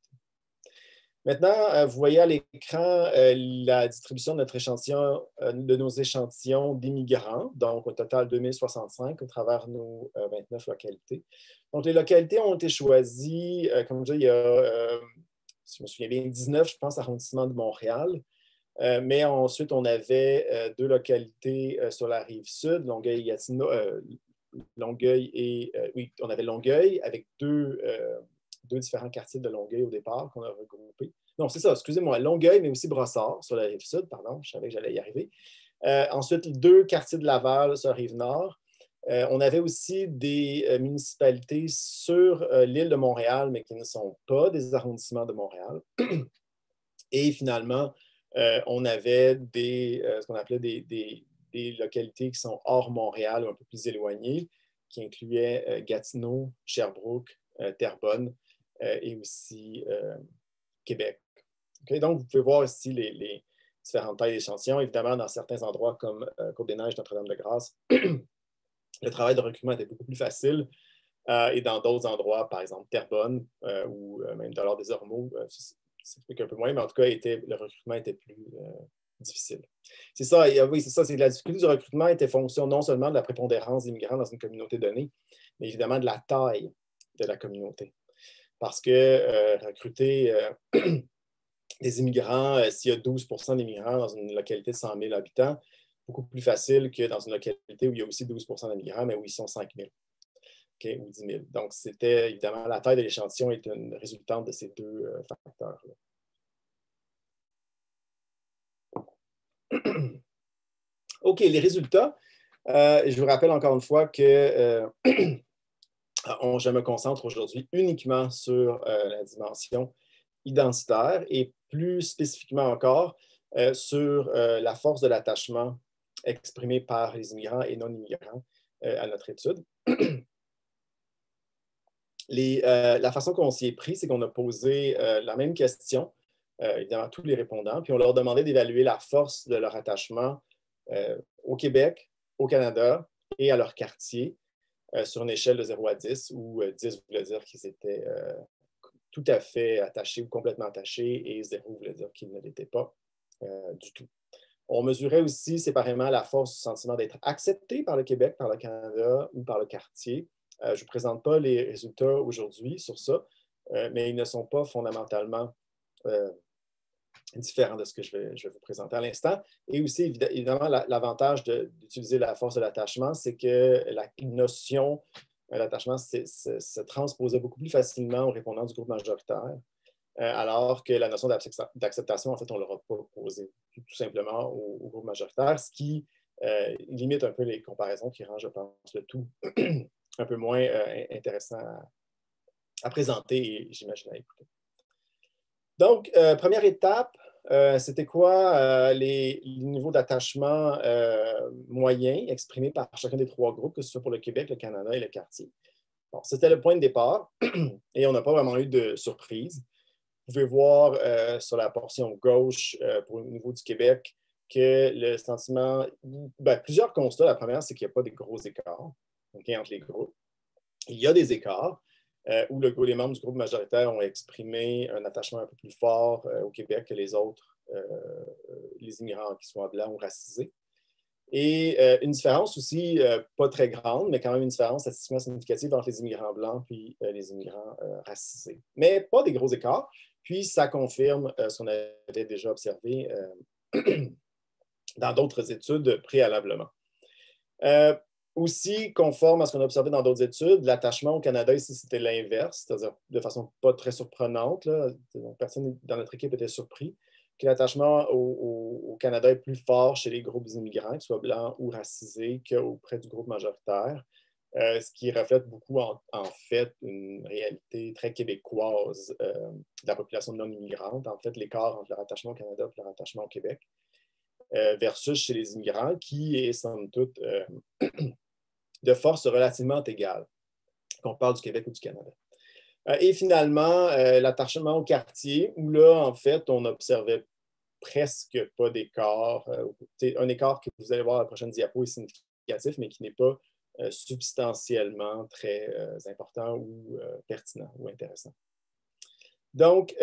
Maintenant, vous voyez à l'écran la distribution de, nos échantillons d'immigrants, donc au total 2065 au travers de nos 29 localités. Donc, les localités ont été choisies, comme je dis, il y a, si je me souviens bien, 19, je pense, arrondissements de Montréal. Mais ensuite, on avait deux localités sur la rive sud, Longueuil et Gatineau. Oui, on avait Longueuil avec deux différents quartiers de Longueuil au départ qu'on a regroupés. Non, c'est ça, excusez-moi, Longueuil, mais aussi Brossard sur la rive sud, pardon, je savais que j'allais y arriver. Ensuite, deux quartiers de Laval sur la rive nord. On avait aussi des municipalités sur l'île de Montréal, mais qui ne sont pas des arrondissements de Montréal. Et finalement, on avait ce qu'on appelait des localités qui sont hors Montréal ou un peu plus éloignées, qui incluaient Gatineau, Sherbrooke, Terrebonne, et aussi Québec. Okay, donc, vous pouvez voir ici les différentes tailles d'échantillons. Évidemment, dans certains endroits comme Côte-des-Neiges, Notre-Dame-de-Grâce, le travail de recrutement était beaucoup plus facile. Et dans d'autres endroits, par exemple Terrebonne ou même Dollard-des-Ormeaux, c'est un peu moins, mais en tout cas, le recrutement était plus difficile. C'est ça, oui, c'est ça. La difficulté du recrutement était fonction non seulement de la prépondérance des immigrants dans une communauté donnée, mais évidemment de la taille de la communauté. Parce que recruter des immigrants, s'il y a 12% d'immigrants dans une localité de 100 000 habitants, beaucoup plus facile que dans une localité où il y a aussi 12% d'immigrants, mais où ils sont 5 000 okay, ou 10 000. Donc, c'était évidemment la taille de l'échantillon est une résultante de ces deux facteurs-là. OK, les résultats. Je vous rappelle encore une fois que je me concentre aujourd'hui uniquement sur la dimension identitaire et plus spécifiquement encore sur la force de l'attachement exprimée par les immigrants et non-immigrants à notre étude. La façon qu'on s'y est pris, c'est qu'on a posé la même question, évidemment, à tous les répondants, puis on leur demandait d'évaluer la force de leur attachement au Québec, au Canada et à leur quartier sur une échelle de 0 à 10, où 10 voulait dire qu'ils étaient tout à fait attachés ou complètement attachés, et 0 voulait dire qu'ils ne l'étaient pas du tout. On mesurait aussi séparément la force du sentiment d'être accepté par le Québec, par le Canada ou par le quartier. Je ne vous présente pas les résultats aujourd'hui sur ça, mais ils ne sont pas fondamentalement différents de ce que je vais vous présenter à l'instant. Et aussi, évidemment, l'avantage d'utiliser la force de l'attachement, c'est que la notion de l'attachement se transposait beaucoup plus facilement aux répondants du groupe majoritaire, alors que la notion d'acceptation, en fait, on ne l'aura pas posée tout simplement au groupe majoritaire, ce qui limite un peu les comparaisons qui rend, je pense, le tout un peu moins intéressant à présenter et j'imagine à écouter. Donc, première étape, c'était quoi les niveaux d'attachement moyens exprimés par chacun des trois groupes, que ce soit pour le Québec, le Canada et le quartier. Bon, c'était le point de départ et on n'a pas vraiment eu de surprise. pouvez voir sur la portion gauche pour le niveau du Québec que le sentiment, plusieurs constats. La première, c'est qu'il n'y a pas de gros écarts entre les groupes. Il y a des écarts où les membres du groupe majoritaire ont exprimé un attachement un peu plus fort au Québec que les autres, les immigrants qui sont blancs ou racisés. Et une différence aussi, pas très grande, mais quand même une différence statistiquement significative entre les immigrants blancs puis les immigrants racisés. Mais pas des gros écarts. Puis ça confirme ce qu'on avait déjà observé dans d'autres études préalablement. Aussi, conforme à ce qu'on a observé dans d'autres études, l'attachement au Canada ici, c'était l'inverse, c'est-à-dire de façon pas très surprenante. Là. Donc, personne dans notre équipe était surpris que l'attachement au Canada est plus fort chez les groupes immigrants, qu'ils soient blancs ou racisés, qu'auprès du groupe majoritaire, ce qui reflète beaucoup, en fait, une réalité très québécoise de la population non-immigrante. En fait, l'écart entre leur attachement au Canada et leur attachement au Québec versus chez les immigrants, qui est, somme toute, de force relativement égale, qu'on parle du Québec ou du Canada. Et finalement, l'attachement au quartier, où là, en fait, on observait presque pas d'écart. Un écart que vous allez voir à la prochaine diapo est significatif, mais qui n'est pas substantiellement très important ou pertinent ou intéressant. Donc,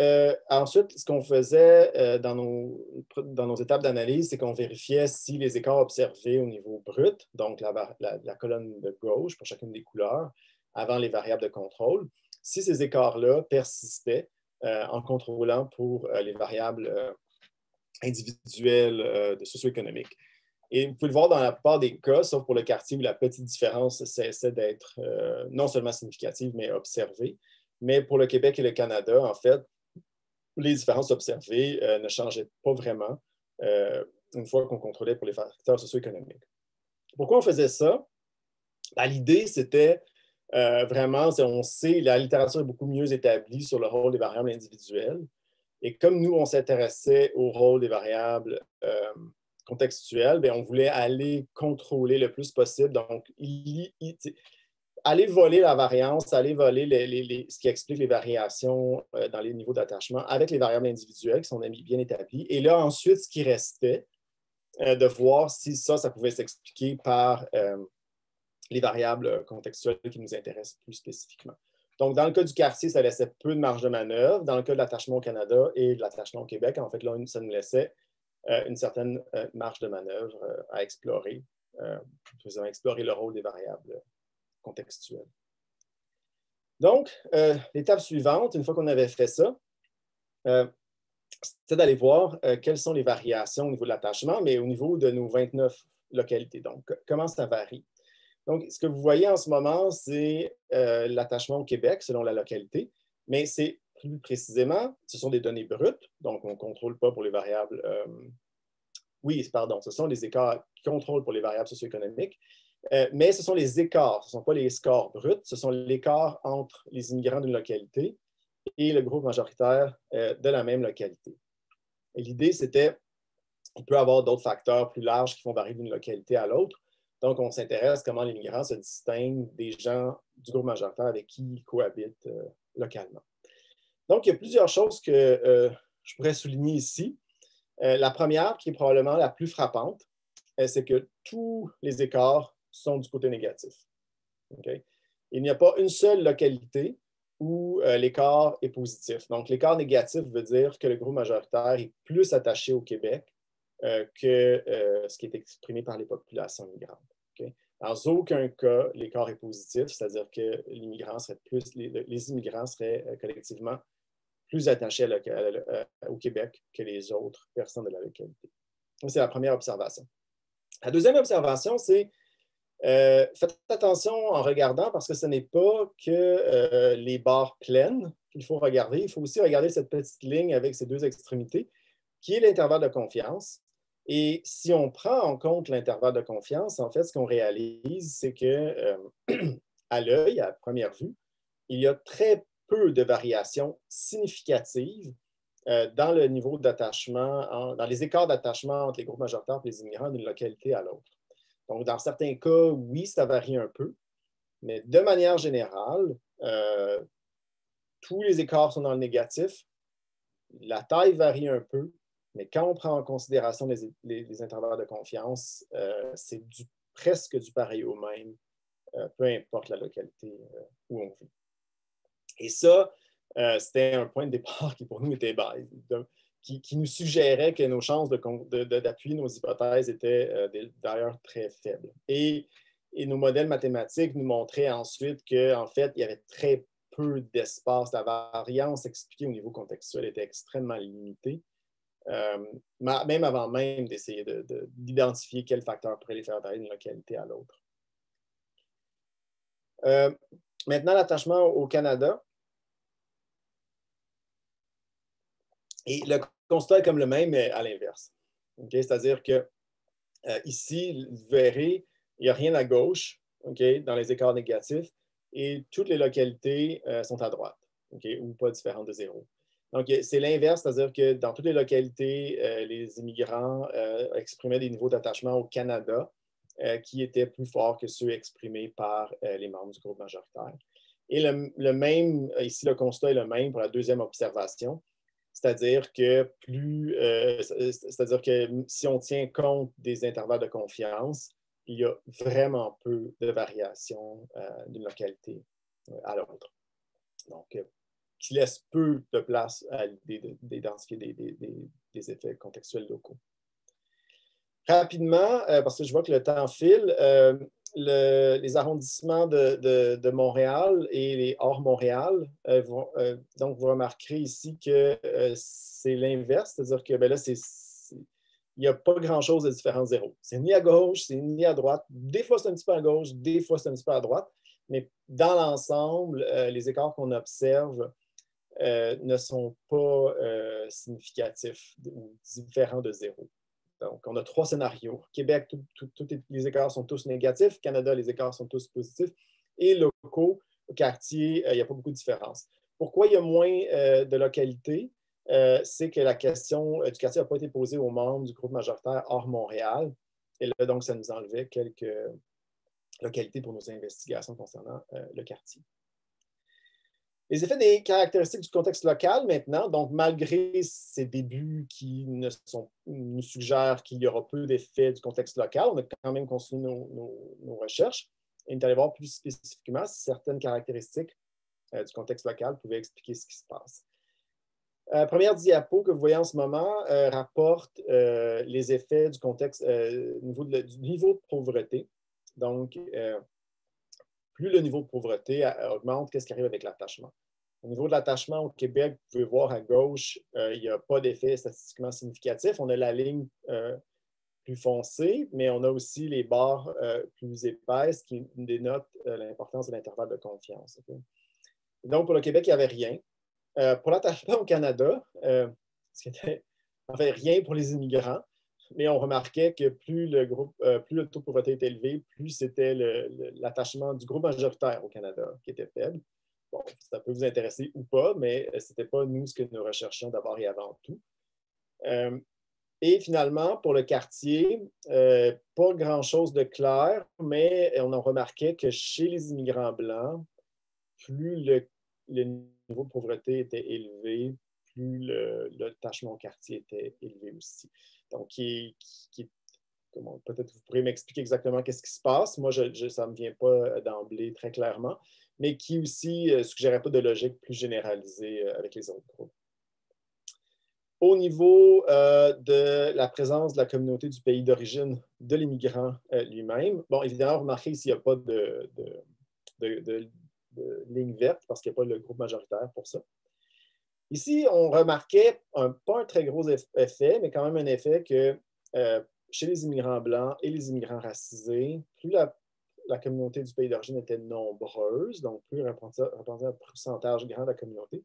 ensuite, ce qu'on faisait dans nos étapes d'analyse, c'est qu'on vérifiait si les écarts observés au niveau brut, donc la colonne de gauche pour chacune des couleurs, avant les variables de contrôle, si ces écarts-là persistaient en contrôlant pour les variables individuelles de socio-économique. Et vous pouvez le voir dans la plupart des cas, sauf pour le quartier où la petite différence cessait d'être non seulement significative, mais observée. Mais pour le Québec et le Canada, en fait, les différences observées ne changeaient pas vraiment une fois qu'on contrôlait pour les facteurs socio-économiques. Pourquoi on faisait ça? Ben, l'idée, c'était vraiment, on sait, la littérature est beaucoup mieux établie sur le rôle des variables individuelles. Et comme nous, on s'intéressait au rôle des variables contextuelles, bien, on voulait aller contrôler le plus possible. Donc, aller voler la variance, aller voler ce qui explique les variations dans les niveaux d'attachement avec les variables individuelles qui sont bien établies. Et là, ensuite, ce qui restait, de voir si ça pouvait s'expliquer par les variables contextuelles qui nous intéressent plus spécifiquement. Donc, dans le cas du quartier, ça laissait peu de marge de manœuvre. Dans le cas de l'attachement au Canada et de l'attachement au Québec, en fait, là, ça nous laissait une certaine marge de manœuvre à explorer, explorer le rôle des variables contextuelle. Donc, l'étape suivante, une fois qu'on avait fait ça, c'était d'aller voir quelles sont les variations au niveau de l'attachement, mais au niveau de nos 29 localités. Donc, comment ça varie? Donc, ce que vous voyez en ce moment, c'est l'attachement au Québec selon la localité, mais c'est plus précisément, ce sont des données brutes, donc on ne contrôle pas pour les variables... ce sont les écarts qui contrôlent pour les variables socio-économiques, mais ce sont les écarts, ce ne sont pas les scores bruts, ce sont l'écart entre les immigrants d'une localité et le groupe majoritaire de la même localité. Et l'idée, c'était qu'on peut avoir d'autres facteurs plus larges qui font varier d'une localité à l'autre. Donc, on s'intéresse à comment les immigrants se distinguent des gens du groupe majoritaire avec qui ils cohabitent localement. Donc, il y a plusieurs choses que je pourrais souligner ici. La première, qui est probablement la plus frappante, c'est que tous les écarts sont du côté négatif. Okay? Il n'y a pas une seule localité où l'écart est positif. Donc, l'écart négatif veut dire que le groupe majoritaire est plus attaché au Québec que ce qui est exprimé par les populations migrantes. Okay? Dans aucun cas, l'écart est positif, c'est-à-dire que les immigrants seraient collectivement plus attachés au Québec que les autres personnes de la localité. C'est la première observation. La deuxième observation, c'est faites attention en regardant parce que ce n'est pas que les barres pleines qu'il faut regarder. Il faut aussi regarder cette petite ligne avec ses deux extrémités qui est l'intervalle de confiance. Et si on prend en compte l'intervalle de confiance, en fait, ce qu'on réalise, c'est que à l'œil, à première vue, il y a très peu de variations significatives dans le niveau d'attachement, dans les écarts d'attachement entre les groupes majoritaires et les immigrants d'une localité à l'autre. Donc, dans certains cas, oui, ça varie un peu, mais de manière générale, tous les écarts sont dans le négatif, La taille varie un peu, mais quand on prend en considération les intervalles de confiance, c'est presque du pareil au même, peu importe la localité où on vit. Et ça, c'était un point de départ qui pour nous était base, qui nous suggérait que nos chances d'appuyer nos hypothèses étaient d'ailleurs très faibles. Et nos modèles mathématiques nous montraient ensuite qu'en fait, il y avait très peu d'espace. La variance expliquée au niveau contextuel était extrêmement limitée, même avant même d'essayer d'identifier quels facteurs pourraient les faire varier d'une localité à l'autre. Maintenant, l'attachement au Canada. Et le constat est comme le même, mais à l'inverse. Okay? C'est-à-dire que ici, vous verrez, il n'y a rien à gauche, okay, dans les écarts négatifs, et toutes les localités sont à droite, okay, ou pas différentes de zéro. Donc, c'est l'inverse, c'est-à-dire que dans toutes les localités, les immigrants exprimaient des niveaux d'attachement au Canada qui étaient plus forts que ceux exprimés par les membres du groupe majoritaire. Et le même, ici, le constat est le même pour la deuxième observation. C'est-à-dire que si on tient compte des intervalles de confiance, il y a vraiment peu de variations d'une localité à l'autre. Donc, qui laisse peu de place à l'idée d'identifier des effets contextuels locaux. Rapidement, parce que je vois que le temps file, les arrondissements de Montréal et les hors-Montréal, donc vous remarquerez ici que c'est l'inverse, c'est-à-dire que ben là, il n'y a pas grand-chose de différent de zéro. C'est ni à gauche, c'est ni à droite. Des fois, c'est un petit peu à gauche, des fois, c'est un petit peu à droite, mais dans l'ensemble, les écarts qu'on observe ne sont pas significatifs ou différents de zéro. Donc, on a trois scénarios. Québec, tous les écarts sont tous négatifs. Canada, les écarts sont tous positifs. Et locaux, au quartier, il n'y a pas beaucoup de différence. Pourquoi il y a moins de localités? C'est que la question du quartier n'a pas été posée aux membres du groupe majoritaire hors Montréal. Et là, donc, ça nous enlevait quelques localités pour nos investigations concernant le quartier. Les effets des caractéristiques du contexte local maintenant, donc malgré ces débuts qui nous suggèrent qu'il y aura peu d'effets du contexte local, on a quand même continué nos recherches et on est allé voir plus spécifiquement si certaines caractéristiques du contexte local pouvaient expliquer ce qui se passe. Première diapo que vous voyez en ce moment rapporte les effets du contexte du niveau de pauvreté. Donc, plus le niveau de pauvreté augmente, qu'est-ce qui arrive avec l'attachement? Au niveau de l'attachement au Québec, vous pouvez voir à gauche, il n'y a pas d'effet statistiquement significatif. On a la ligne plus foncée, mais on a aussi les barres plus épaisses qui dénotent l'importance de l'intervalle de confiance. Okay? Donc, pour le Québec, il n'y avait rien. Pour l'attachement au Canada, c'était enfin, rien pour les immigrants. Mais on remarquait que plus le taux de pauvreté était élevé, plus c'était l'attachement du groupe majoritaire au Canada qui était faible. Bon, ça peut vous intéresser ou pas, mais ce n'était pas nous ce que nous recherchions d'abord et avant tout. Et finalement, pour le quartier, pas grand-chose de clair, mais on en remarquait que chez les immigrants blancs, plus le niveau de pauvreté était élevé, plus l'attachement au quartier était élevé aussi. Donc, peut-être vous pourrez m'expliquer exactement qu'est-ce qui se passe. Moi, ça ne me vient pas d'emblée très clairement, mais qui aussi ne suggérait pas de logique plus généralisée avec les autres groupes. Au niveau de la présence de la communauté du pays d'origine de l'immigrant lui-même, bon, évidemment, remarquez s'il n'y a pas de ligne verte parce qu'il n'y a pas le groupe majoritaire pour ça. Ici, on remarquait, pas un très gros effet, mais quand même un effet que chez les immigrants blancs et les immigrants racisés, plus la communauté du pays d'origine était nombreuse, donc plus représentait un pourcentage grand de la communauté,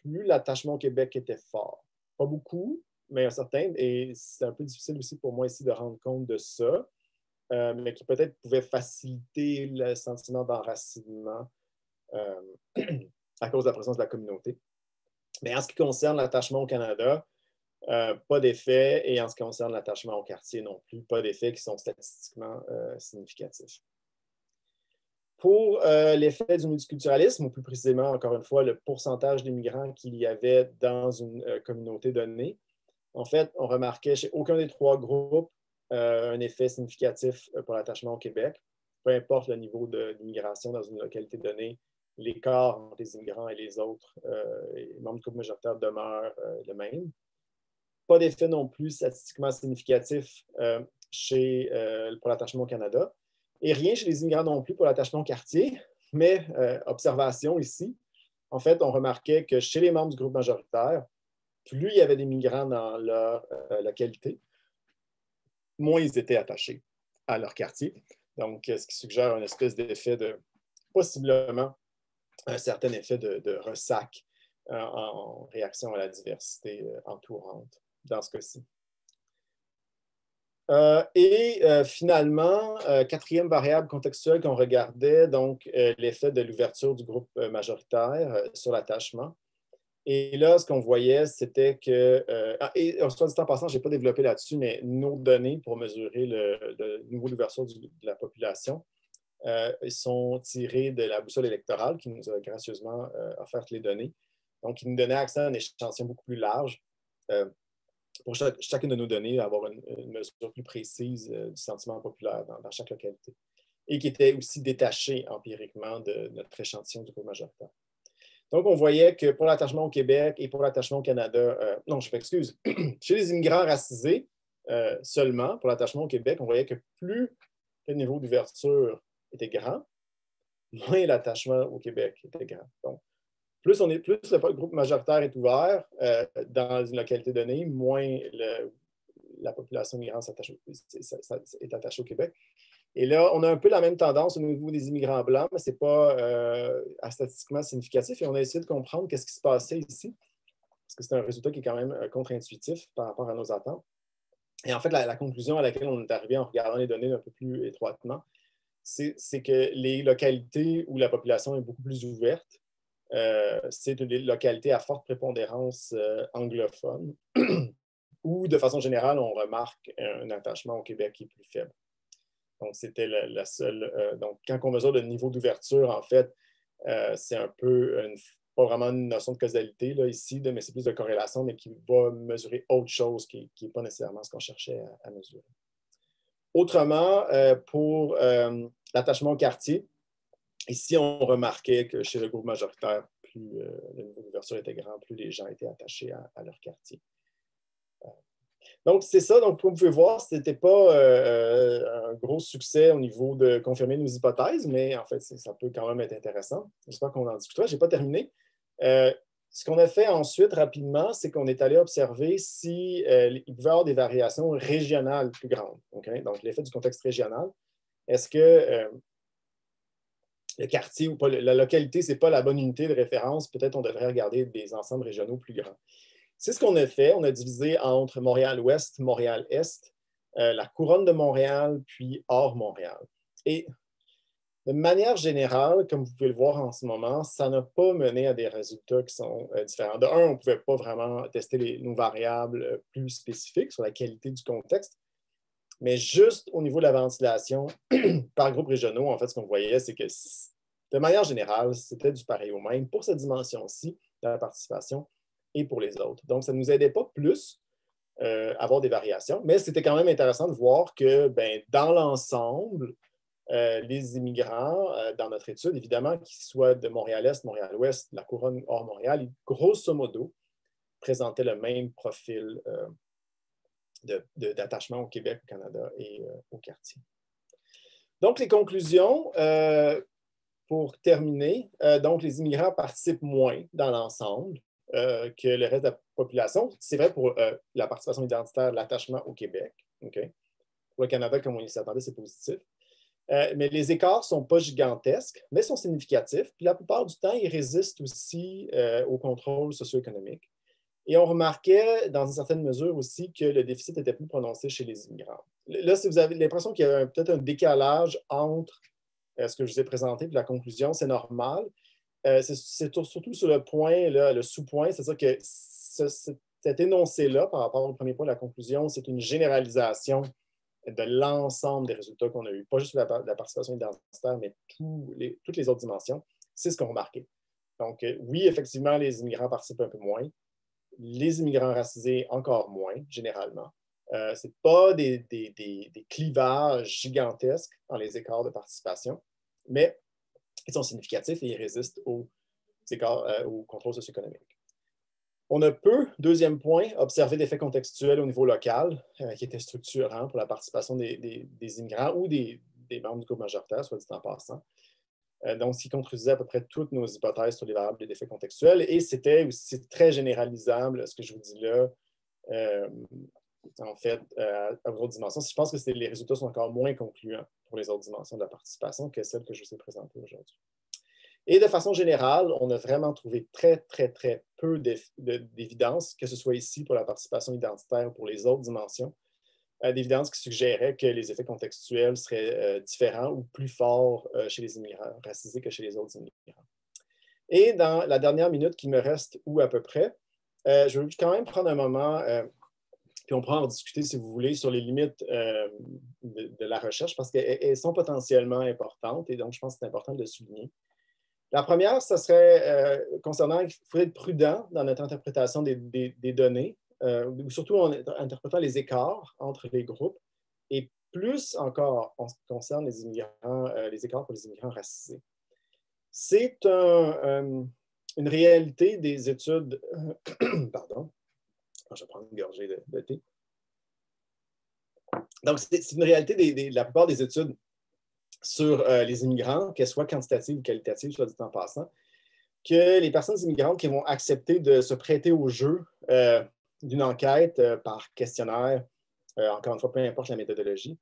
plus l'attachement au Québec était fort. Pas beaucoup, mais un certain, et c'est un peu difficile aussi pour moi ici de rendre compte de ça, mais qui peut-être pouvait faciliter le sentiment d'enracinement à cause de la présence de la communauté. Mais en ce qui concerne l'attachement au Canada, pas d'effet. Et en ce qui concerne l'attachement au quartier non plus, pas d'effets qui sont statistiquement significatifs. Pour l'effet du multiculturalisme, ou plus précisément, encore une fois, le pourcentage d'immigrants qu'il y avait dans une communauté donnée, en fait, on remarquait chez aucun des trois groupes un effet significatif pour l'attachement au Québec. Peu importe le niveau d'immigration dans une localité donnée, l'écart entre les immigrants et les autres, les membres du groupe majoritaire demeure le même. Pas d'effet non plus statistiquement significatif pour l'attachement au Canada. Et rien chez les immigrants non plus pour l'attachement au quartier, mais observation ici, en fait, on remarquait que chez les membres du groupe majoritaire, plus il y avait des migrants dans leur localité, moins ils étaient attachés à leur quartier. Donc, ce qui suggère une espèce d'effet de, possiblement, un certain effet de ressac en réaction à la diversité entourante dans ce cas-ci. Finalement, quatrième variable contextuelle qu'on regardait, donc l'effet de l'ouverture du groupe majoritaire sur l'attachement. Et là, ce qu'on voyait, c'était que... et soit dit en passant, je n'ai pas développé là-dessus, mais nos données pour mesurer le niveau d'ouverture de la population sont tirées de la boussole électorale qui nous a gracieusement offert les données. Donc, ils nous donnaient accès à un échantillon beaucoup plus large pour chacune de nos données, avoir une mesure plus précise du sentiment populaire dans chaque localité et qui était aussi détachée empiriquement de notre échantillon du groupe majoritaire. Donc, on voyait que pour l'attachement au Québec et pour l'attachement au Canada, non, je m'excuse, chez les immigrants racisés seulement, pour l'attachement au Québec, on voyait que plus le niveau d'ouverture était grand, moins l'attachement au Québec était grand. Donc, plus le groupe majoritaire est ouvert dans une localité donnée, moins la population immigrante est attachée au Québec. Et là, on a un peu la même tendance au niveau des immigrants blancs, mais ce n'est pas statistiquement significatif. Et on a essayé de comprendre qu'est-ce qui se passait ici, parce que c'est un résultat qui est quand même contre-intuitif par rapport à nos attentes. Et en fait, la conclusion à laquelle on est arrivé en regardant les données un peu plus étroitement, c'est que les localités où la population est beaucoup plus ouverte, c'est une localité à forte prépondérance anglophone, où de façon générale, on remarque un attachement au Québec qui est plus faible. Donc, c'était la seule... donc, quand on mesure le niveau d'ouverture, en fait, c'est un peu... pas vraiment une notion de causalité, là, ici, mais c'est plus de corrélation, mais qui va mesurer autre chose qui n'est pas nécessairement ce qu'on cherchait à mesurer. Autrement, pour l'attachement au quartier, ici, on remarquait que chez le groupe majoritaire, plus le niveau d'ouverture était grand, plus les gens étaient attachés à leur quartier. Donc, c'est ça. Donc, comme vous pouvez voir, ce n'était pas un gros succès au niveau de confirmer nos hypothèses, mais en fait, ça peut quand même être intéressant. J'espère qu'on en discutera. Je n'ai pas terminé. Ce qu'on a fait ensuite, rapidement, c'est qu'on est allé observer s'il pouvait y avoir des variations régionales plus grandes. Okay? Donc, l'effet du contexte régional. Est-ce que... le quartier ou pas, la localité, ce n'est pas la bonne unité de référence. Peut-être on devrait regarder des ensembles régionaux plus grands. C'est ce qu'on a fait. On a divisé entre Montréal-Ouest, Montréal-Est, la couronne de Montréal, puis hors Montréal. Et de manière générale, comme vous pouvez le voir en ce moment, ça n'a pas mené à des résultats qui sont différents. De un, on ne pouvait pas vraiment tester nos variables plus spécifiques sur la qualité du contexte. Mais juste au niveau de la ventilation, par groupes régionaux, en fait, ce qu'on voyait, c'est que de manière générale, c'était du pareil au même pour cette dimension-ci de la participation et pour les autres. Donc, ça ne nous aidait pas plus à avoir des variations, mais c'était quand même intéressant de voir que, ben, dans l'ensemble, les immigrants, dans notre étude, évidemment, qu'ils soient de Montréal-Est, Montréal-Ouest, la couronne hors Montréal, grosso modo, présentaient le même profil d'attachement au Québec, au Canada et au quartier. Donc, les conclusions, pour terminer, donc les immigrants participent moins dans l'ensemble que le reste de la population. C'est vrai pour la participation identitaire, l'attachement au Québec. Okay? Pour le Canada, comme on s'y attendait, c'est positif. Mais les écarts ne sont pas gigantesques, mais sont significatifs. Puis la plupart du temps, ils résistent aussi au contrôle socio-économique. Et on remarquait, dans une certaine mesure aussi, que le déficit était plus prononcé chez les immigrants. Là, si vous avez l'impression qu'il y avait peut-être un décalage entre ce que je vous ai présenté et la conclusion, c'est normal. C'est surtout sur le point, là, le sous-point, c'est-à-dire que cet énoncé-là, par rapport au premier point de la conclusion, c'est une généralisation de l'ensemble des résultats qu'on a eus, pas juste la participation identitaire, mais toutes les autres dimensions, c'est ce qu'on remarquait. Donc, oui, effectivement, les immigrants participent un peu moins. Les immigrants racisés, encore moins, généralement. Ce n'est pas des clivages gigantesques dans les écarts de participation, mais ils sont significatifs et ils résistent aux écarts, aux contrôles socio-économiques. On ne peut, deuxième point, observer des faits contextuels au niveau local qui étaient structurants pour la participation des immigrants ou des membres du groupe majoritaire, soit dit en passant. Donc, ce qui contredisait à peu près toutes nos hypothèses sur les variables des faits contextuels. Et c'était aussi très généralisable, ce que je vous dis là, en fait, à vos autres dimensions. Je pense que les résultats sont encore moins concluants pour les autres dimensions de la participation que celles que je vous ai présentées aujourd'hui. Et de façon générale, on a vraiment trouvé très, très, très peu d'évidence, que ce soit ici pour la participation identitaire ou pour les autres dimensions, d'évidence qui suggérait que les effets contextuels seraient différents ou plus forts chez les immigrants racisés que chez les autres immigrants. Et dans la dernière minute qui me reste, ou à peu près, je veux quand même prendre un moment, puis on pourra en discuter si vous voulez, sur les limites de la recherche, parce qu'elles sont potentiellement importantes, et donc je pense que c'est important de le souligner. La première, ce serait concernant qu'il faut être prudent dans notre interprétation des données, surtout en interprétant les écarts entre les groupes, et plus encore en ce qui concerne les immigrants, les écarts pour les immigrants racisés. C'est une réalité des études... Pardon, je vais prendre une gorgée de thé. Donc, c'est une réalité de la plupart des études sur les immigrants, qu'elles soient quantitatives ou qualitatives, soit dit en passant, que les personnes immigrantes qui vont accepter de se prêter au jeu d'une enquête par questionnaire, encore une fois, peu importe la méthodologie,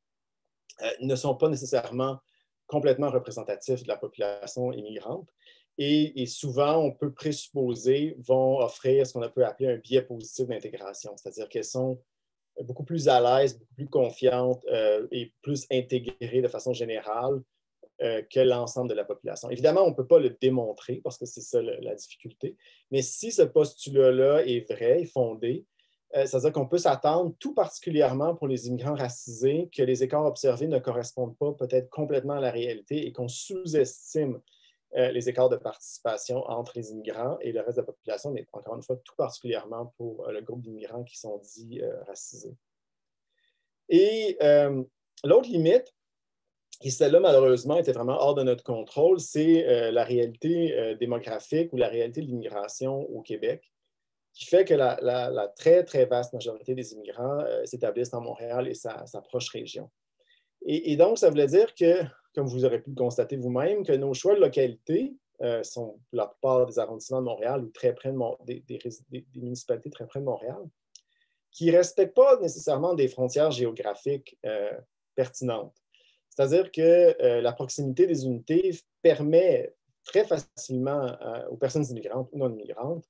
ne sont pas nécessairement complètement représentatifs de la population immigrante. Et souvent, on peut présupposer, vont offrir ce qu'on peut appeler un biais positif d'intégration, c'est-à-dire qu'elles sont beaucoup plus à l'aise, beaucoup plus confiante et plus intégrée de façon générale que l'ensemble de la population. Évidemment, on ne peut pas le démontrer parce que c'est ça la difficulté, mais si ce postulat-là est vrai, est fondé, c'est-à-dire qu'on peut s'attendre tout particulièrement pour les immigrants racisés que les écarts observés ne correspondent pas peut-être complètement à la réalité et qu'on sous-estime les écarts de participation entre les immigrants et le reste de la population, mais encore une fois, tout particulièrement pour le groupe d'immigrants qui sont dits racisés. Et l'autre limite, et celle-là, malheureusement, était vraiment hors de notre contrôle, c'est la réalité démographique ou la réalité de l'immigration au Québec, qui fait que la très, très vaste majorité des immigrants s'établissent dans Montréal et sa proche région. Et donc, ça voulait dire que, comme vous aurez pu le constater vous-même, que nos choix de localité sont pour la plupart des arrondissements de Montréal ou très près des municipalités très près de Montréal, qui ne respectent pas nécessairement des frontières géographiques pertinentes. C'est-à-dire que la proximité des unités permet très facilement aux personnes immigrantes ou non immigrantes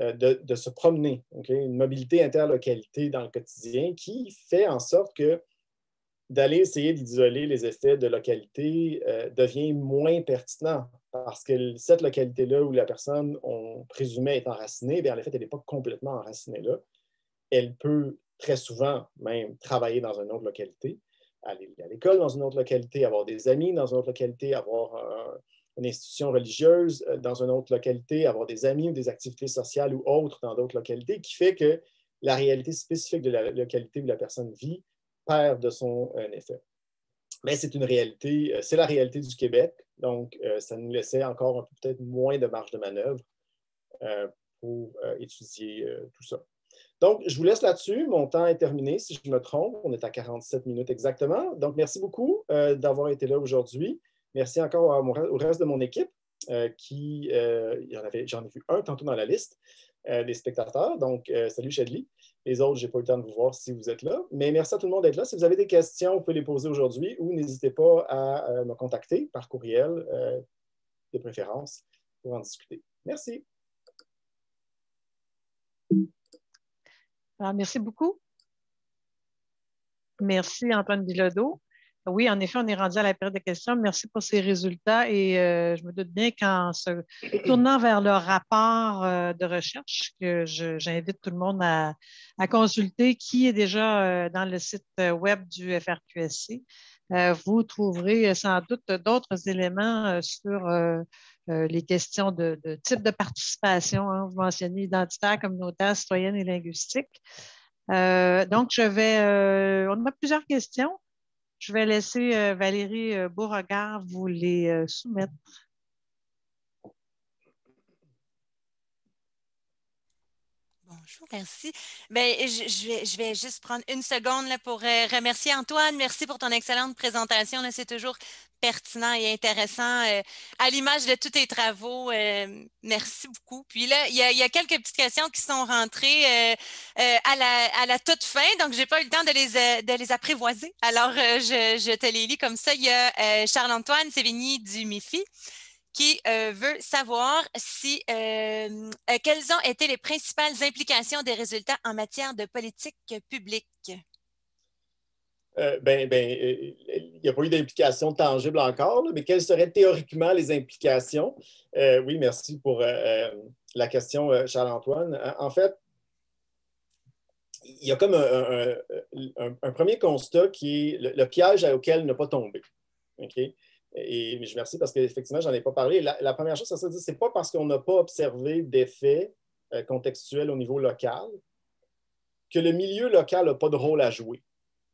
de se promener, okay? Une mobilité interlocalité dans le quotidien qui fait en sorte que d'aller essayer d'isoler les effets de localité devient moins pertinent parce que cette localité-là où la personne, on présumait, est enracinée, bien en fait, elle n'est pas complètement enracinée là. Elle peut très souvent même travailler dans une autre localité, aller à l'école dans une autre localité, avoir des amis dans une autre localité, avoir une institution religieuse dans une autre localité, avoir des amis ou des activités sociales ou autres dans d'autres localités, qui fait que la réalité spécifique de la localité où la personne vit perd de son effet. Mais c'est une réalité, c'est la réalité du Québec, donc ça nous laissait encore peut-être moins de marge de manœuvre pour étudier tout ça. Donc, je vous laisse là-dessus. Mon temps est terminé, si je me trompe. On est à 47 minutes exactement. Donc, merci beaucoup d'avoir été là aujourd'hui. Merci encore au reste de mon équipe, j'en ai vu un tantôt dans la liste, des spectateurs. Donc, salut Chadli. Les autres, je n'ai pas eu le temps de vous voir si vous êtes là. Mais merci à tout le monde d'être là. Si vous avez des questions, vous pouvez les poser aujourd'hui ou n'hésitez pas à me contacter par courriel de préférence pour en discuter. Merci. Alors, merci beaucoup. Merci Antoine Bilodeau. Oui, en effet, on est rendu à la période de questions. Merci pour ces résultats et je me doute bien qu'en se tournant vers le rapport de recherche que j'invite tout le monde à consulter, qui est déjà dans le site web du FRQSC, vous trouverez sans doute d'autres éléments sur les questions de type de participation. Hein, vous mentionnez identitaire, communautaire, citoyenne et linguistique. Donc, on a plusieurs questions. Je vais laisser Valérie Beauregard vous les soumettre. Bonjour, merci. Bien, je vais juste prendre une seconde là, pour remercier Antoine. Merci pour ton excellente présentation. C'est toujours pertinent et intéressant à l'image de tous tes travaux. Merci beaucoup. Puis là, il y a quelques petites questions qui sont rentrées à la toute fin, donc je n'ai pas eu le temps de les apprivoiser. Alors, je te les lis comme ça. Il y a Charles-Antoine Sévigny du MIFI, qui veut savoir si quelles ont été les principales implications des résultats en matière de politique publique. Il n'y a pas eu d'implication tangible encore, là, mais quelles seraient théoriquement les implications? Oui, merci pour la question, Charles-Antoine. En fait, il y a comme un premier constat qui est le piège auquel ne pas tomber. Okay? Mais je remercie parce qu'effectivement, je n'en ai pas parlé. La première chose, c'est que ce n'est pas parce qu'on n'a pas observé d'effet contextuel au niveau local que le milieu local n'a pas de rôle à jouer,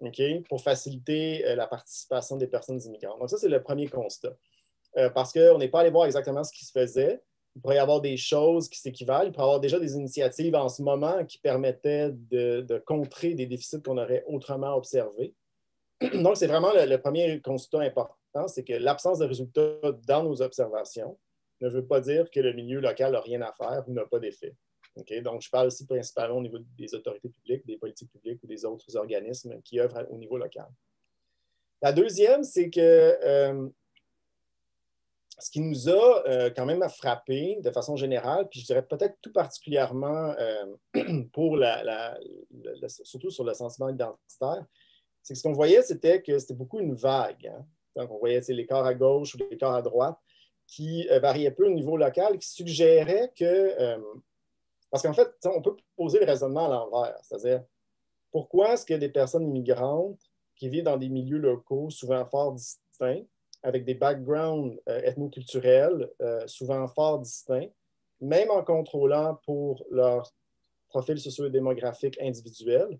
okay, pour faciliter la participation des personnes immigrantes. Donc ça, c'est le premier constat. Parce qu'on n'est pas allé voir exactement ce qui se faisait. Il pourrait y avoir des choses qui s'équivalent. Il pourrait y avoir déjà des initiatives en ce moment qui permettaient de contrer des déficits qu'on aurait autrement observés. Donc, c'est vraiment le premier constat important. C'est que l'absence de résultats dans nos observations ne veut pas dire que le milieu local n'a rien à faire ou n'a pas d'effet. Okay? Donc, je parle ici principalement au niveau des autorités publiques, des politiques publiques ou des autres organismes qui œuvrent au niveau local. La deuxième, c'est que ce qui nous a quand même frappé de façon générale, puis je dirais peut-être tout particulièrement pour surtout sur le sentiment identitaire, c'est que ce qu'on voyait, c'était que c'était beaucoup une vague. Hein? Donc, on voyait l'écart à gauche ou l'écart à droite qui variait peu au niveau local, qui suggérait que... parce qu'en fait, on peut poser le raisonnement à l'envers. C'est-à-dire, pourquoi est-ce que des personnes immigrantes qui vivent dans des milieux locaux souvent fort distincts, avec des backgrounds ethnoculturels souvent fort distincts, même en contrôlant pour leur profil socio-démographique individuel,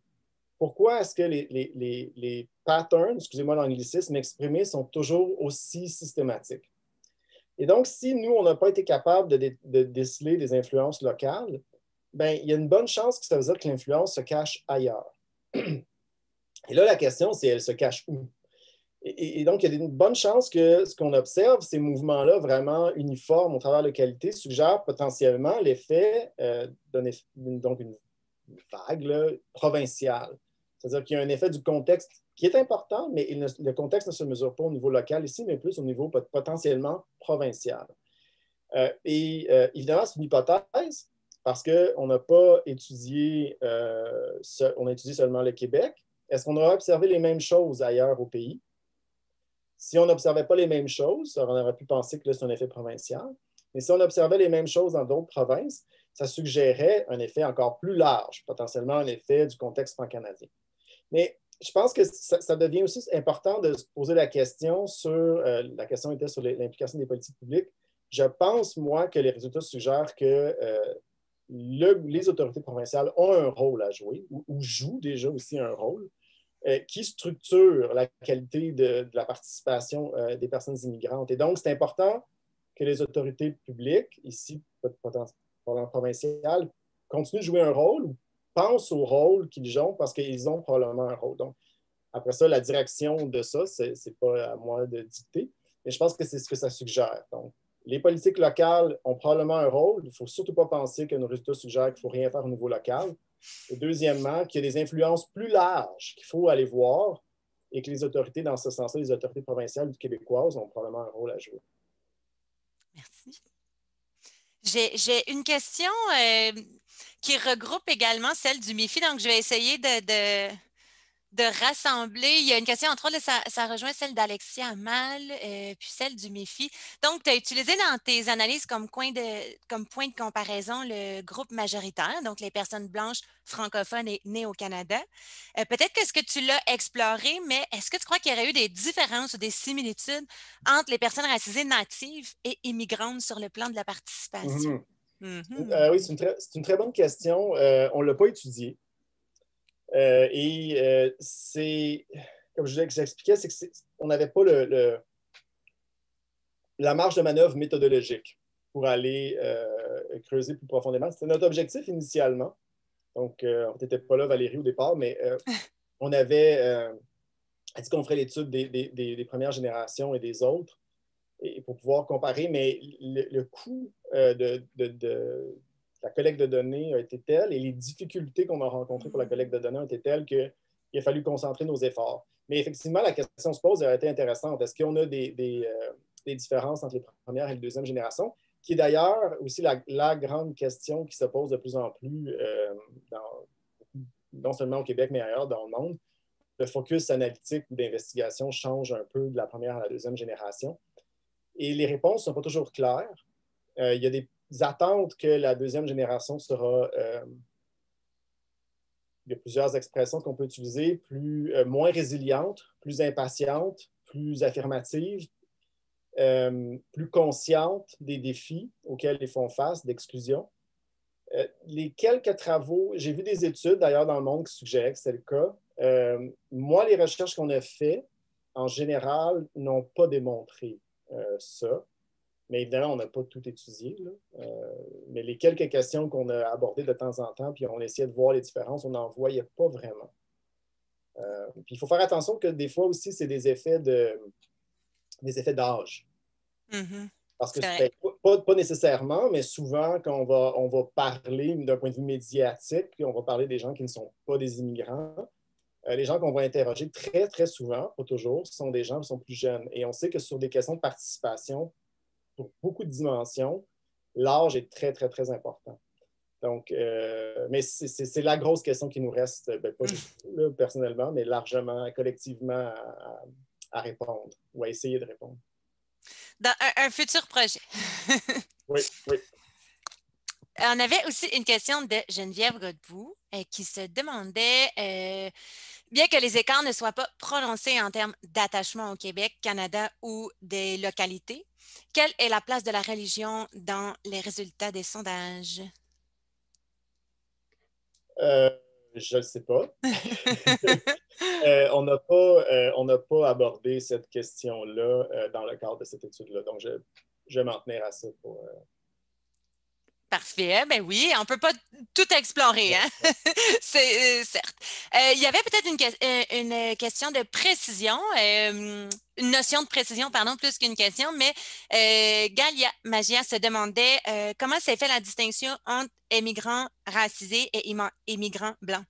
pourquoi est-ce que les patterns, excusez-moi l'anglicisme, exprimés sont toujours aussi systématiques? Et donc, si nous, on n'a pas été capable de déceler des influences locales, bien, il y a une bonne chance que ça veut dire que l'influence se cache ailleurs. Et là, la question, c'est elle se cache où? Et donc, il y a une bonne chance que ce qu'on observe, ces mouvements-là vraiment uniformes au travers de qualité, suggèrent potentiellement l'effet d'une vague là, provinciale. C'est-à-dire qu'il y a un effet du contexte qui est important, mais le contexte ne se mesure pas au niveau local ici, mais plus au niveau potentiellement provincial. Évidemment, c'est une hypothèse parce qu'on n'a pas étudié, on a étudié seulement le Québec. Est-ce qu'on aurait observé les mêmes choses ailleurs au pays? Si on n'observait pas les mêmes choses, on aurait pu penser que c'est un effet provincial. Mais si on observait les mêmes choses dans d'autres provinces, ça suggérait un effet encore plus large, potentiellement un effet du contexte pan-canadien. Mais je pense que ça devient aussi important de se poser la question sur, la question était sur l'implication des politiques publiques. Je pense, moi, que les résultats suggèrent que les autorités provinciales ont un rôle à jouer, ou jouent déjà aussi un rôle, qui structure la qualité de la participation des personnes immigrantes. Et donc, c'est important que les autorités publiques, ici, provinciales, continuent de jouer un rôle ou pensent au rôle qu'ils ont parce qu'ils ont probablement un rôle. Donc, après ça, la direction de ça, ce n'est pas à moi de dicter, mais je pense que c'est ce que ça suggère. Donc, les politiques locales ont probablement un rôle. Il ne faut surtout pas penser que nos résultats suggèrent qu'il ne faut rien faire au niveau local. Et deuxièmement, qu'il y a des influences plus larges qu'il faut aller voir et que les autorités, dans ce sens-là, les autorités provinciales ou québécoises ont probablement un rôle à jouer. Merci. J'ai une question qui regroupe également celle du MIFI, donc je vais essayer de de rassembler. Il y a une question, entre autres, ça rejoint celle d'Alexis Amal, puis celle du MIFI. Donc, tu as utilisé dans tes analyses comme point de comparaison le groupe majoritaire, donc les personnes blanches francophones et nées au Canada. Peut-être que ce que tu l'as exploré, mais est-ce que tu crois qu'il y aurait eu des différences ou des similitudes entre les personnes racisées natives et immigrantes sur le plan de la participation? Mm-hmm. Mm-hmm. Oui, c'est une très bonne question. On ne l'a pas étudiée. C'est, comme je l'expliquais, c'est qu'on n'avait pas la marge de manœuvre méthodologique pour aller creuser plus profondément. C'était notre objectif initialement. Donc, on n'était pas là, Valérie, au départ, mais on avait dit qu'on ferait l'étude des premières générations et des autres et pour pouvoir comparer, mais le coût de la collecte de données a été telle et les difficultés qu'on a rencontrées pour la collecte de données ont été telles qu'il a fallu concentrer nos efforts. Mais effectivement, la question se pose, elle a été intéressante. Est-ce qu'on a des différences entre les premières et les deuxièmes générations, qui est d'ailleurs aussi la grande question qui se pose de plus en plus, non seulement au Québec, mais ailleurs dans le monde. Le focus analytique ou d'investigation change un peu de la première à la deuxième génération. Et les réponses ne sont pas toujours claires. Il y a des attentes que la deuxième génération sera... il y a plusieurs expressions qu'on peut utiliser, moins résiliente, plus impatiente, plus affirmative, plus consciente des défis auxquels ils font face, d'exclusion. Les quelques travaux... J'ai vu des études, d'ailleurs, dans le monde qui suggéraient que c'est le cas. Moi, les recherches qu'on a faites, en général, n'ont pas démontré ça. Mais évidemment, on n'a pas tout étudié, là. Mais les quelques questions qu'on a abordées de temps en temps, puis on essayait de voir les différences, on n'en voyait pas vraiment. Puis il faut faire attention que des fois aussi, c'est des effets d'âge. Mm-hmm. Parce que c'est pas nécessairement, mais souvent, quand on va parler d'un point de vue médiatique, puis on va parler des gens qui ne sont pas des immigrants, les gens qu'on va interroger très, très souvent, pas toujours, sont des gens qui sont plus jeunes. Et on sait que sur des questions de participation, pour beaucoup de dimensions, l'âge est très, très, très important. Donc, mais c'est la grosse question qui nous reste, ben, pas juste là, personnellement, mais largement, collectivement, à répondre ou à essayer de répondre. Dans un futur projet. Oui, oui. On avait aussi une question de Geneviève Godbout qui se demandait, bien que les écarts ne soient pas prononcés en termes d'attachement au Québec, Canada ou des localités, quelle est la place de la religion dans les résultats des sondages? Je ne sais pas. On n'a pas abordé cette question-là dans le cadre de cette étude-là, donc je vais m'en tenir à ça pour... Parfait. Ben oui, on ne peut pas tout explorer, hein? C'est certes. Il y avait peut-être une question de précision, une notion de précision, pardon, plus qu'une question, mais Galia Magia se demandait comment s'est fait la distinction entre immigrants racisés et immigrants blancs?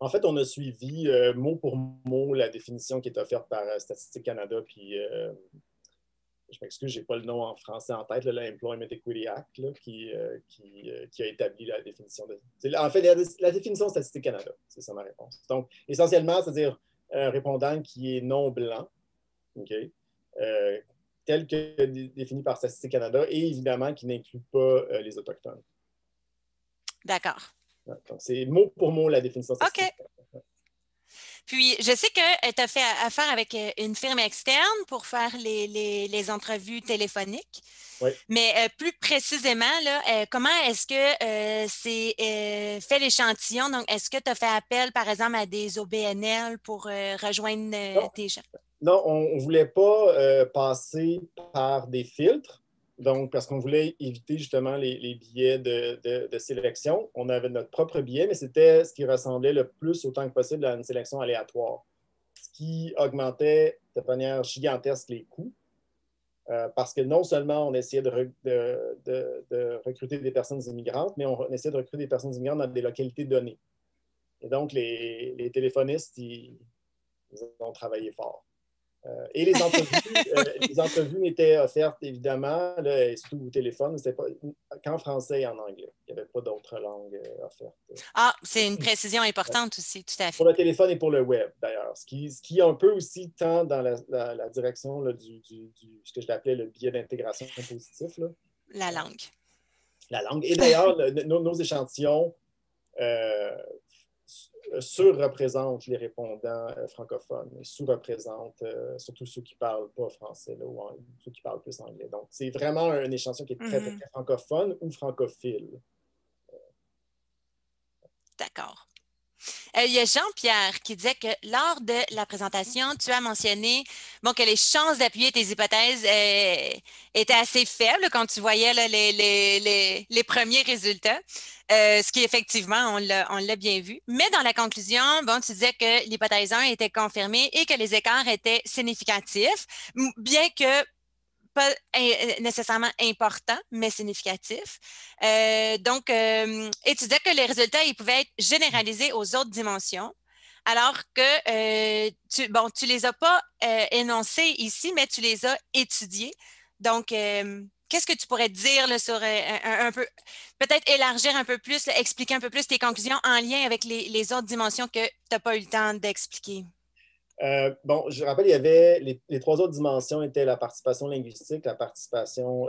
En fait, on a suivi mot pour mot la définition qui est offerte par Statistique Canada, puis... je m'excuse, je n'ai pas le nom en français en tête, l'Employment Equity Act, là, qui a établi la définition. En fait, la définition de Statistique Canada, c'est ça ma réponse. Donc, essentiellement, c'est-à-dire un répondant qui est non blanc, okay, tel que défini par Statistique Canada, et évidemment qui n'inclut pas les Autochtones. D'accord. Ouais, donc, c'est mot pour mot la définition de Statistique Canada. OK. Puis, je sais que tu as fait affaire avec une firme externe pour faire les entrevues téléphoniques. Oui. Mais plus précisément, là, comment est-ce que c'est fait l'échantillon? Donc, est-ce que tu as fait appel, par exemple, à des OBNL pour rejoindre tes gens? Non, on ne voulait pas passer par des filtres. Donc, parce qu'on voulait éviter justement les billets de sélection. On avait notre propre billet, mais c'était ce qui ressemblait le plus autant que possible à une sélection aléatoire, ce qui augmentait de manière gigantesque les coûts, parce que non seulement on essayait de recruter des personnes immigrantes, mais on essayait de recruter des personnes immigrantes dans des localités données. Et donc, les téléphonistes, ils ont travaillé fort. Et les entrevues, les entrevues étaient offertes, évidemment, là, surtout au téléphone, c'était qu'en français et en anglais. Il n'y avait pas d'autres langues offertes. Ah, c'est une précision importante aussi, tout à fait. Pour le téléphone et pour le web, d'ailleurs, ce qui un peu aussi tend dans la direction là, du ce que je l'appelais le biais d'intégration positif. Là. La langue. La langue. Et d'ailleurs, nos échantillons surreprésentent les répondants francophones, sous-représentent surtout ceux qui ne parlent pas français là, ou ceux qui parlent plus anglais. Donc, c'est vraiment un échantillon qui est très, très, très francophone ou francophile. D'accord. Il y a Jean-Pierre qui disait que lors de la présentation, tu as mentionné bon, que les chances d'appuyer tes hypothèses étaient assez faibles quand tu voyais là, les premiers résultats, ce qui effectivement, on l'a bien vu. Mais dans la conclusion, bon, tu disais que l'hypothèse 1 était confirmée et que les écarts étaient significatifs, bien que pas nécessairement important, mais significatif. Et tu disais que les résultats, ils pouvaient être généralisés aux autres dimensions, alors que tu les as pas énoncés ici, mais tu les as étudiés. Donc, qu'est-ce que tu pourrais dire là, sur un peu, peut-être élargir un peu plus, là, expliquer un peu plus tes conclusions en lien avec les autres dimensions que tu n'as pas eu le temps d'expliquer? Bon, je rappelle, il y avait les trois autres dimensions étaient la participation linguistique, la participation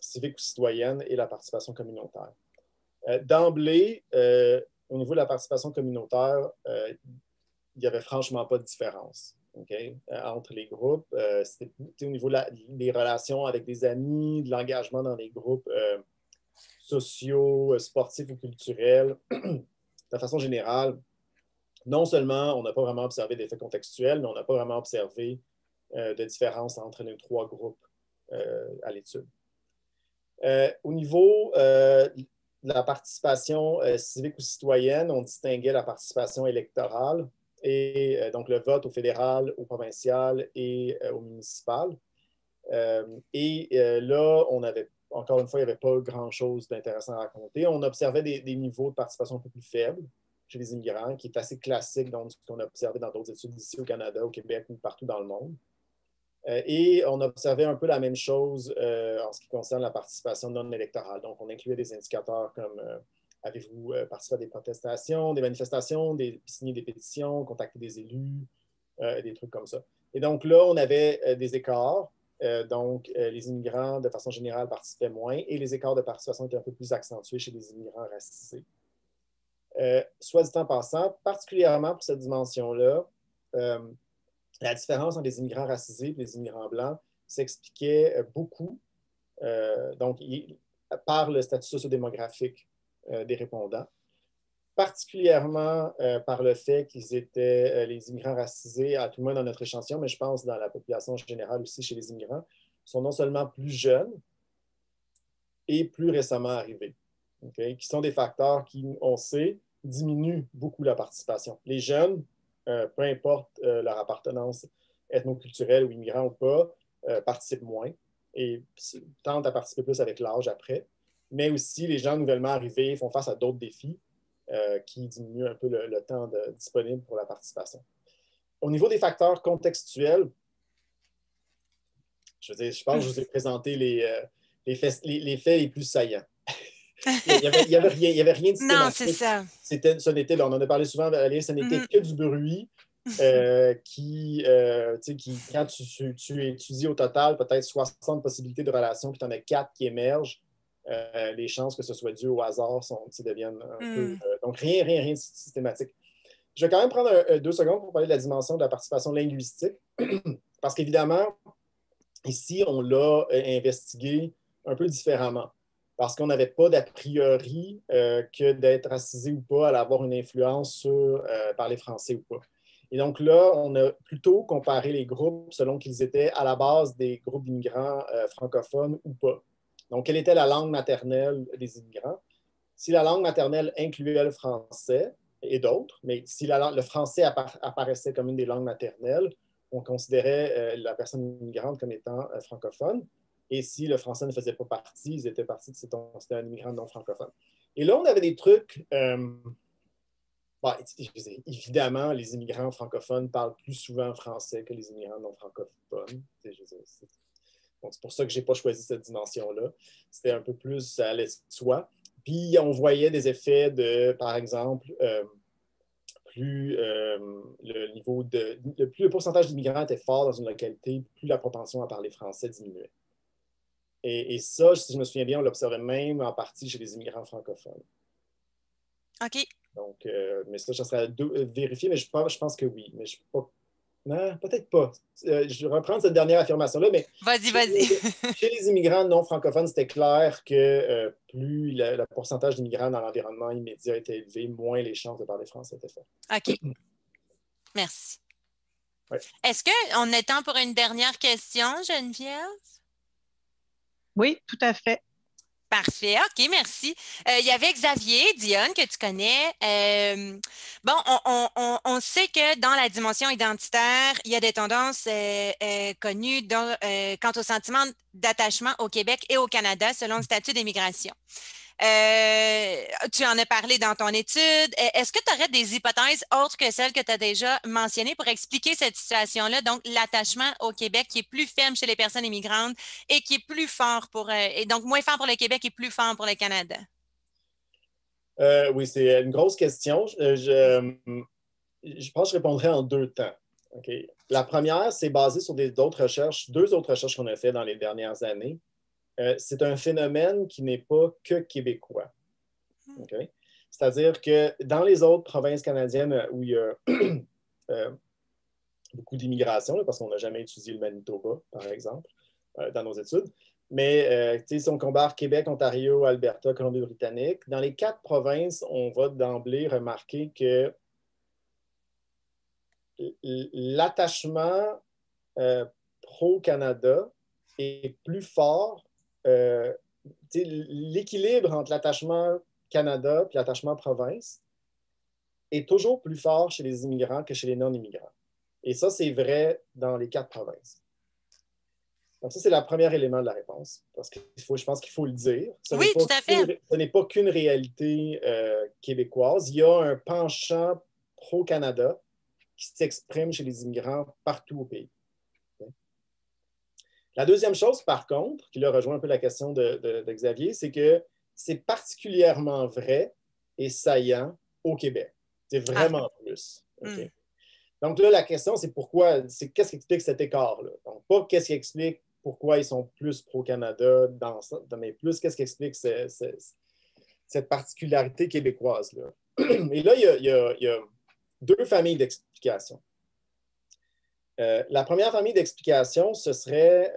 civique ou citoyenne et la participation communautaire. D'emblée, au niveau de la participation communautaire, il n'y avait franchement pas de différence entre les groupes. C'était au niveau des relations avec des amis, de l'engagement dans les groupes sociaux, sportifs ou culturels, de façon générale. Non seulement on n'a pas vraiment observé d'effets contextuels, mais on n'a pas vraiment observé de différence entre les trois groupes à l'étude. Au niveau de la participation civique ou citoyenne, on distinguait la participation électorale et donc le vote au fédéral, au provincial et au municipal. Là, on avait, encore une fois, il n'y avait pas grand-chose d'intéressant à raconter. On observait des niveaux de participation un peu plus faibles chez les immigrants, qui est assez classique, donc ce qu'on a observé dans d'autres études ici au Canada, au Québec ou partout dans le monde. Et on observait un peu la même chose en ce qui concerne la participation non électorale. Donc, on incluait des indicateurs comme avez-vous participé à des protestations, des manifestations, signé des pétitions, contacté des élus, des trucs comme ça. Et donc là, on avait des écarts. Les immigrants, de façon générale, participaient moins et les écarts de participation étaient un peu plus accentués chez les immigrants racisés. Soit dit en passant, particulièrement pour cette dimension-là, la différence entre les immigrants racisés et les immigrants blancs s'expliquait beaucoup par le statut socio-démographique des répondants, particulièrement par le fait qu'ils étaient les immigrants racisés, à tout le moins dans notre échantillon, mais je pense dans la population générale aussi chez les immigrants, sont non seulement plus jeunes et plus récemment arrivés. Qui sont des facteurs qui, on sait, diminuent beaucoup la participation. Les jeunes, peu importe leur appartenance ethno-culturelle ou immigrant ou pas, participent moins et tentent à participer plus avec l'âge après. Mais aussi, les gens nouvellement arrivés font face à d'autres défis qui diminuent un peu le temps disponible pour la participation. Au niveau des facteurs contextuels, je pense que je vous ai présenté les faits les plus saillants. Il n'y avait rien de systématique. Non, c'est ça. Ce n'était, on en a parlé souvent, Valérie, ce n'était que du bruit qui, quand tu étudies au total peut-être 60 possibilités de relations, puis tu en as 4 qui émergent, les chances que ce soit dû au hasard deviennent un peu... donc, rien de systématique. Je vais quand même prendre 2 secondes pour parler de la dimension de la participation linguistique, parce qu'évidemment, ici, on l'a investigué un peu différemment. Parce qu'on n'avait pas d'a priori que d'être racisé ou pas allait avoir une influence par les Français ou pas. Et donc là, on a plutôt comparé les groupes selon qu'ils étaient à la base des groupes d'immigrants francophones ou pas. Donc, quelle était la langue maternelle des immigrants? Si la langue maternelle incluait le français et d'autres, mais si le français apparaissait comme une des langues maternelles, on considérait la personne immigrante comme étant francophone. Et si le français ne faisait pas partie, ils étaient partie de ces immigrants non francophones. Et là, on avait des trucs Bon, évidemment, les immigrants francophones parlent plus souvent français que les immigrants non francophones. Bon, c'est pour ça que je n'ai pas choisi cette dimension-là. C'était un peu plus à l'est de soi. Puis, on voyait des effets de, par exemple, plus le pourcentage d'immigrants était fort dans une localité, plus la propension à parler français diminuait. Et ça, si je me souviens bien, on l'observait même en partie chez les immigrants francophones. OK. Donc, mais ça, je serais à vérifier, mais je pense que oui. Mais je suis pas... Non, peut-être pas. Je vais reprendre cette dernière affirmation-là, mais... Vas-y, vas-y. Chez les immigrants non francophones, c'était clair que plus le pourcentage d'immigrants dans l'environnement immédiat était élevé, moins les chances de parler français étaient fortes. OK. Merci. Ouais. Est-ce qu'on a temps pour une dernière question, Geneviève? Oui, tout à fait. Parfait. OK, merci. Il y avait Xavier Dionne, que tu connais. Bon, on sait que dans la dimension identitaire, il y a des tendances connues quant au sentiment d'attachement au Québec et au Canada selon le statut d'immigration. Tu en as parlé dans ton étude. Est-ce que tu aurais des hypothèses autres que celles que tu as déjà mentionnées pour expliquer cette situation-là, donc l'attachement au Québec qui est plus faible chez les personnes immigrantes et qui est plus fort pour, et donc moins fort pour le Québec et plus fort pour le Canada? Oui, c'est une grosse question. Je pense que je répondrai en deux temps. Okay. La première, c'est basée sur deux autres recherches qu'on a faites dans les dernières années. C'est un phénomène qui n'est pas que québécois. Okay? C'est-à-dire que dans les autres provinces canadiennes où il y a beaucoup d'immigration, parce qu'on n'a jamais étudié le Manitoba, par exemple, dans nos études, mais si on compare Québec, Ontario, Alberta, Colombie-Britannique, dans les 4 provinces, on va d'emblée remarquer que l'attachement pro-Canada est plus fort. L'équilibre entre l'attachement Canada et l'attachement province est toujours plus fort chez les immigrants que chez les non-immigrants. Et ça, c'est vrai dans les 4 provinces. Donc ça, c'est le premier élément de la réponse, parce que je pense qu'il faut le dire. Oui, tout à fait. Ce n'est pas qu'une réalité québécoise. Il y a un penchant pro-Canada qui s'exprime chez les immigrants partout au pays. La deuxième chose, par contre, qui là rejoint un peu la question de Xavier, c'est que c'est particulièrement vrai et saillant au Québec. C'est vraiment plus. Okay. Donc là, la question, c'est pourquoi, c'est qu'est-ce qui explique cet écart-là? Donc, pas qu'est-ce qui explique pourquoi ils sont plus pro-Canada, mais plus qu'est-ce qui explique cette particularité québécoise-là. Et là, il y a 2 familles d'explications. La première famille d'explications, ce serait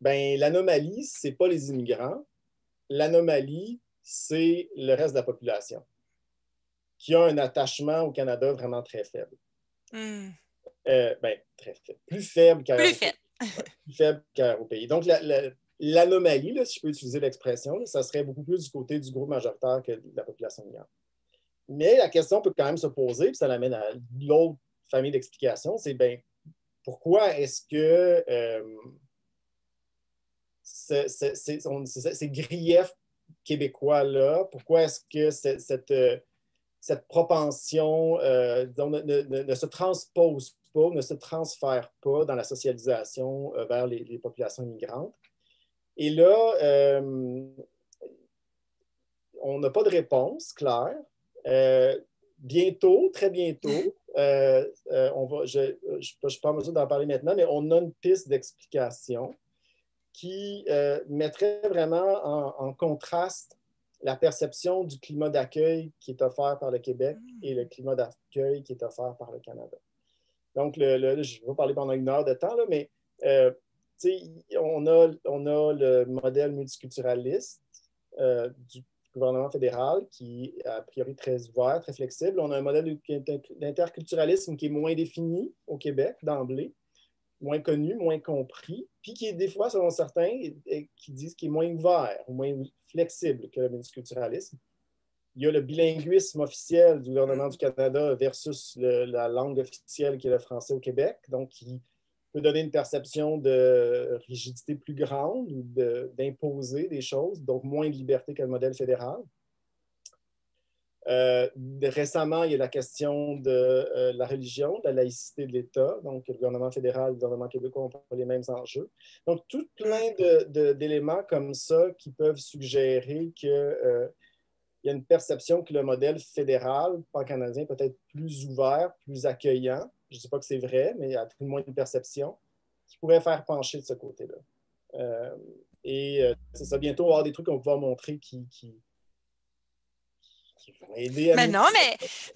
l'anomalie, ce n'est pas les immigrants. L'anomalie, c'est le reste de la population qui a un attachement au Canada vraiment très faible. Très faible. Plus faible qu'ailleurs au pays. Donc, l'anomalie, si je peux utiliser l'expression, ça serait beaucoup plus du côté du groupe majoritaire que de la population immigrante. Mais la question peut quand même se poser, puis ça l'amène à l'autre famille d'explications, c'est pourquoi est-ce que ces griefs québécois-là, pourquoi est-ce que cette propension ne se transpose pas, ne se transfère pas dans la socialisation vers les populations immigrantes? Et là, on n'a pas de réponse claire. Bientôt, très bientôt, je ne suis pas en mesure d'en parler maintenant, mais on a une piste d'explication qui mettrait vraiment en contraste la perception du climat d'accueil qui est offert par le Québec et le climat d'accueil qui est offert par le Canada. Donc, je vais parler pendant 1 heure de temps, là, mais on a le modèle multiculturaliste du gouvernement fédéral qui est a priori très ouvert, très flexible. On a un modèle d'interculturalisme qui est moins défini au Québec d'emblée, moins connu, moins compris, puis qui est des fois, selon certains, qui disent qu'il est moins ouvert, moins flexible que le multiculturalisme. Il y a le bilinguisme officiel du gouvernement du Canada versus la langue officielle qui est le français au Québec, donc qui peut donner une perception de rigidité plus grande ou d'imposer des choses, donc moins de liberté que le modèle fédéral. Récemment, il y a la question de la religion, de la laïcité de l'État. Donc, le gouvernement fédéral et le gouvernement québécois ont les mêmes enjeux. Donc, tout plein d'éléments comme ça qui peuvent suggérer qu'il y a une perception que le modèle fédéral pan-canadien est peut-être plus ouvert, plus accueillant. Je ne sais pas que c'est vrai, mais il y a tout le moins une perception qui pourrait faire pencher de ce côté-là. C'est ça, bientôt, on va avoir des trucs qu'on va pouvoir montrer qui vont aider à... Mais non,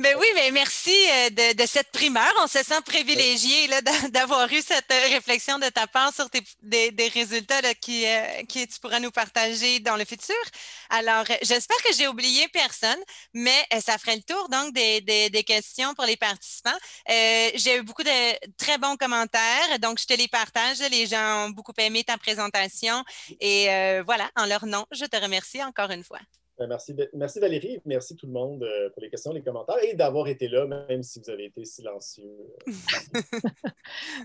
mais oui, mais merci de cette primeur. On se sent privilégié d'avoir eu cette réflexion de ta part sur des résultats là, qui tu pourras nous partager dans le futur. Alors, j'espère que j'ai oublié personne, mais ça ferait le tour donc des questions pour les participants. J'ai eu beaucoup de très bons commentaires, donc je te les partage. Les gens ont beaucoup aimé ta présentation et voilà, en leur nom, je te remercie encore une fois. Merci Valérie, merci tout le monde pour les questions, les commentaires et d'avoir été là, même si vous avez été silencieux.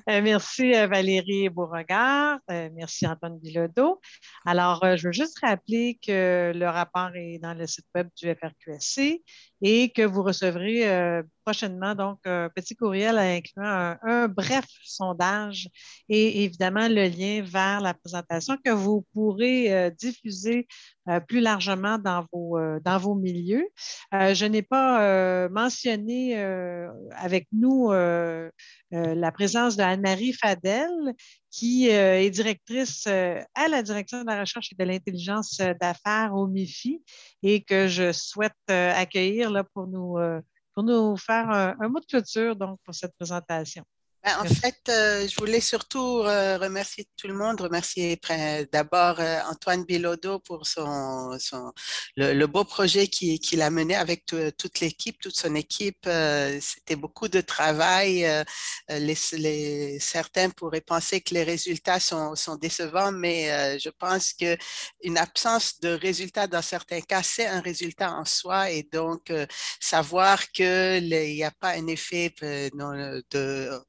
Merci Valérie Beauregard, merci Antoine Bilodeau. Alors, je veux juste rappeler que le rapport est dans le site web du FRQSC et que vous recevrez prochainement donc un petit courriel incluant un bref sondage et évidemment le lien vers la présentation que vous pourrez diffuser plus largement dans vos milieux. Je n'ai pas mentionné avec nous la présence de Anne-Marie Fadel, qui est directrice à la Direction de la recherche et de l'intelligence d'affaires au MIFI et que je souhaite accueillir là, pour nous faire un mot de clôture donc, pour cette présentation. En fait, je voulais surtout remercier tout le monde, remercier d'abord Antoine Bilodeau pour le beau projet qu'il a mené avec toute l'équipe, toute son équipe. C'était beaucoup de travail. Certains pourraient penser que les résultats sont décevants, mais je pense qu'une absence de résultats dans certains cas, c'est un résultat en soi. Et donc, savoir qu'il n'y a pas un effet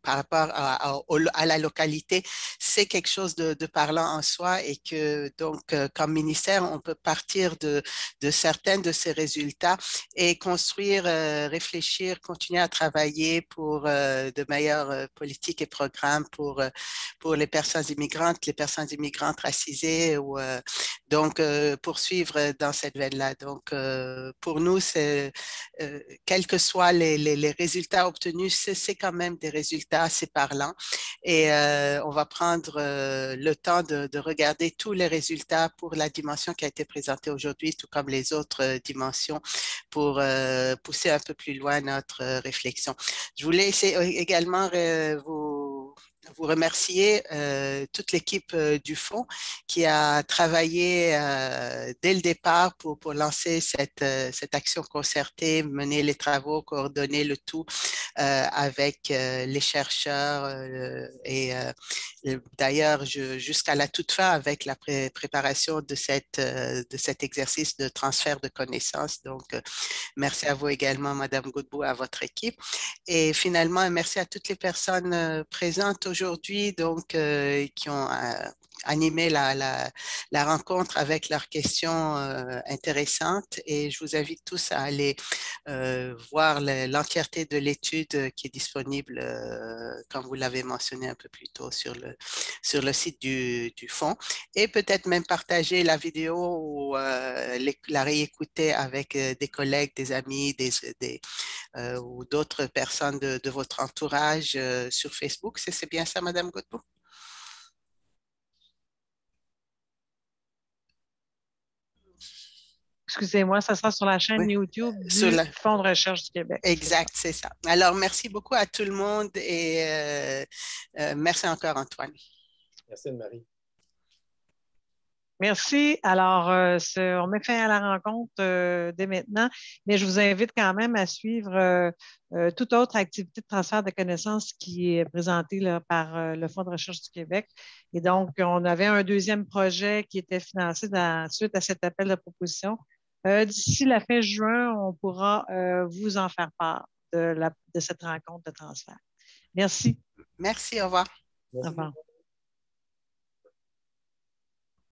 par rapport à la localité, c'est quelque chose de parlant en soi et que donc comme ministère, on peut partir de certains de ces résultats et construire, réfléchir, continuer à travailler pour de meilleures politiques et programmes pour les personnes immigrantes racisées ou donc poursuivre dans cette veine-là. Donc pour nous, c'est quels que soient les résultats obtenus, c'est quand même des résultats assez parlants et on va prendre le temps de regarder tous les résultats pour la dimension qui a été présentée aujourd'hui, tout comme les autres dimensions pour pousser un peu plus loin notre réflexion. Je voulais également vous remercier toute l'équipe du Fonds qui a travaillé dès le départ pour lancer cette action concertée, mener les travaux, coordonner le tout avec les chercheurs et d'ailleurs jusqu'à la toute fin avec la préparation de cet exercice de transfert de connaissances. Donc, merci à vous également, Madame Godbout, à votre équipe. Et finalement, merci à toutes les personnes présentes aujourd'hui, donc, qui ont animé la rencontre avec leurs questions intéressantes et je vous invite tous à aller voir l'entièreté de l'étude qui est disponible, comme vous l'avez mentionné un peu plus tôt, sur le site du Fonds et peut-être même partager la vidéo ou la réécouter avec des collègues, des amis ou d'autres personnes de votre entourage sur Facebook. C'est bien ça, Madame Godbout? Excusez-moi, ça sera sur la chaîne YouTube du Fonds de recherche du Québec. Exact, c'est ça. Alors, merci beaucoup à tout le monde et merci encore, Antoine. Merci, Anne-Marie. Merci. Alors, on met fin à la rencontre dès maintenant, mais je vous invite quand même à suivre toute autre activité de transfert de connaissances qui est présentée là, par le Fonds de recherche du Québec. Et donc, on avait un deuxième projet qui était financé suite à cet appel de proposition. D'ici la fin juin, on pourra vous en faire part de cette rencontre de transfert. Merci. Merci, au revoir. Merci. Au revoir.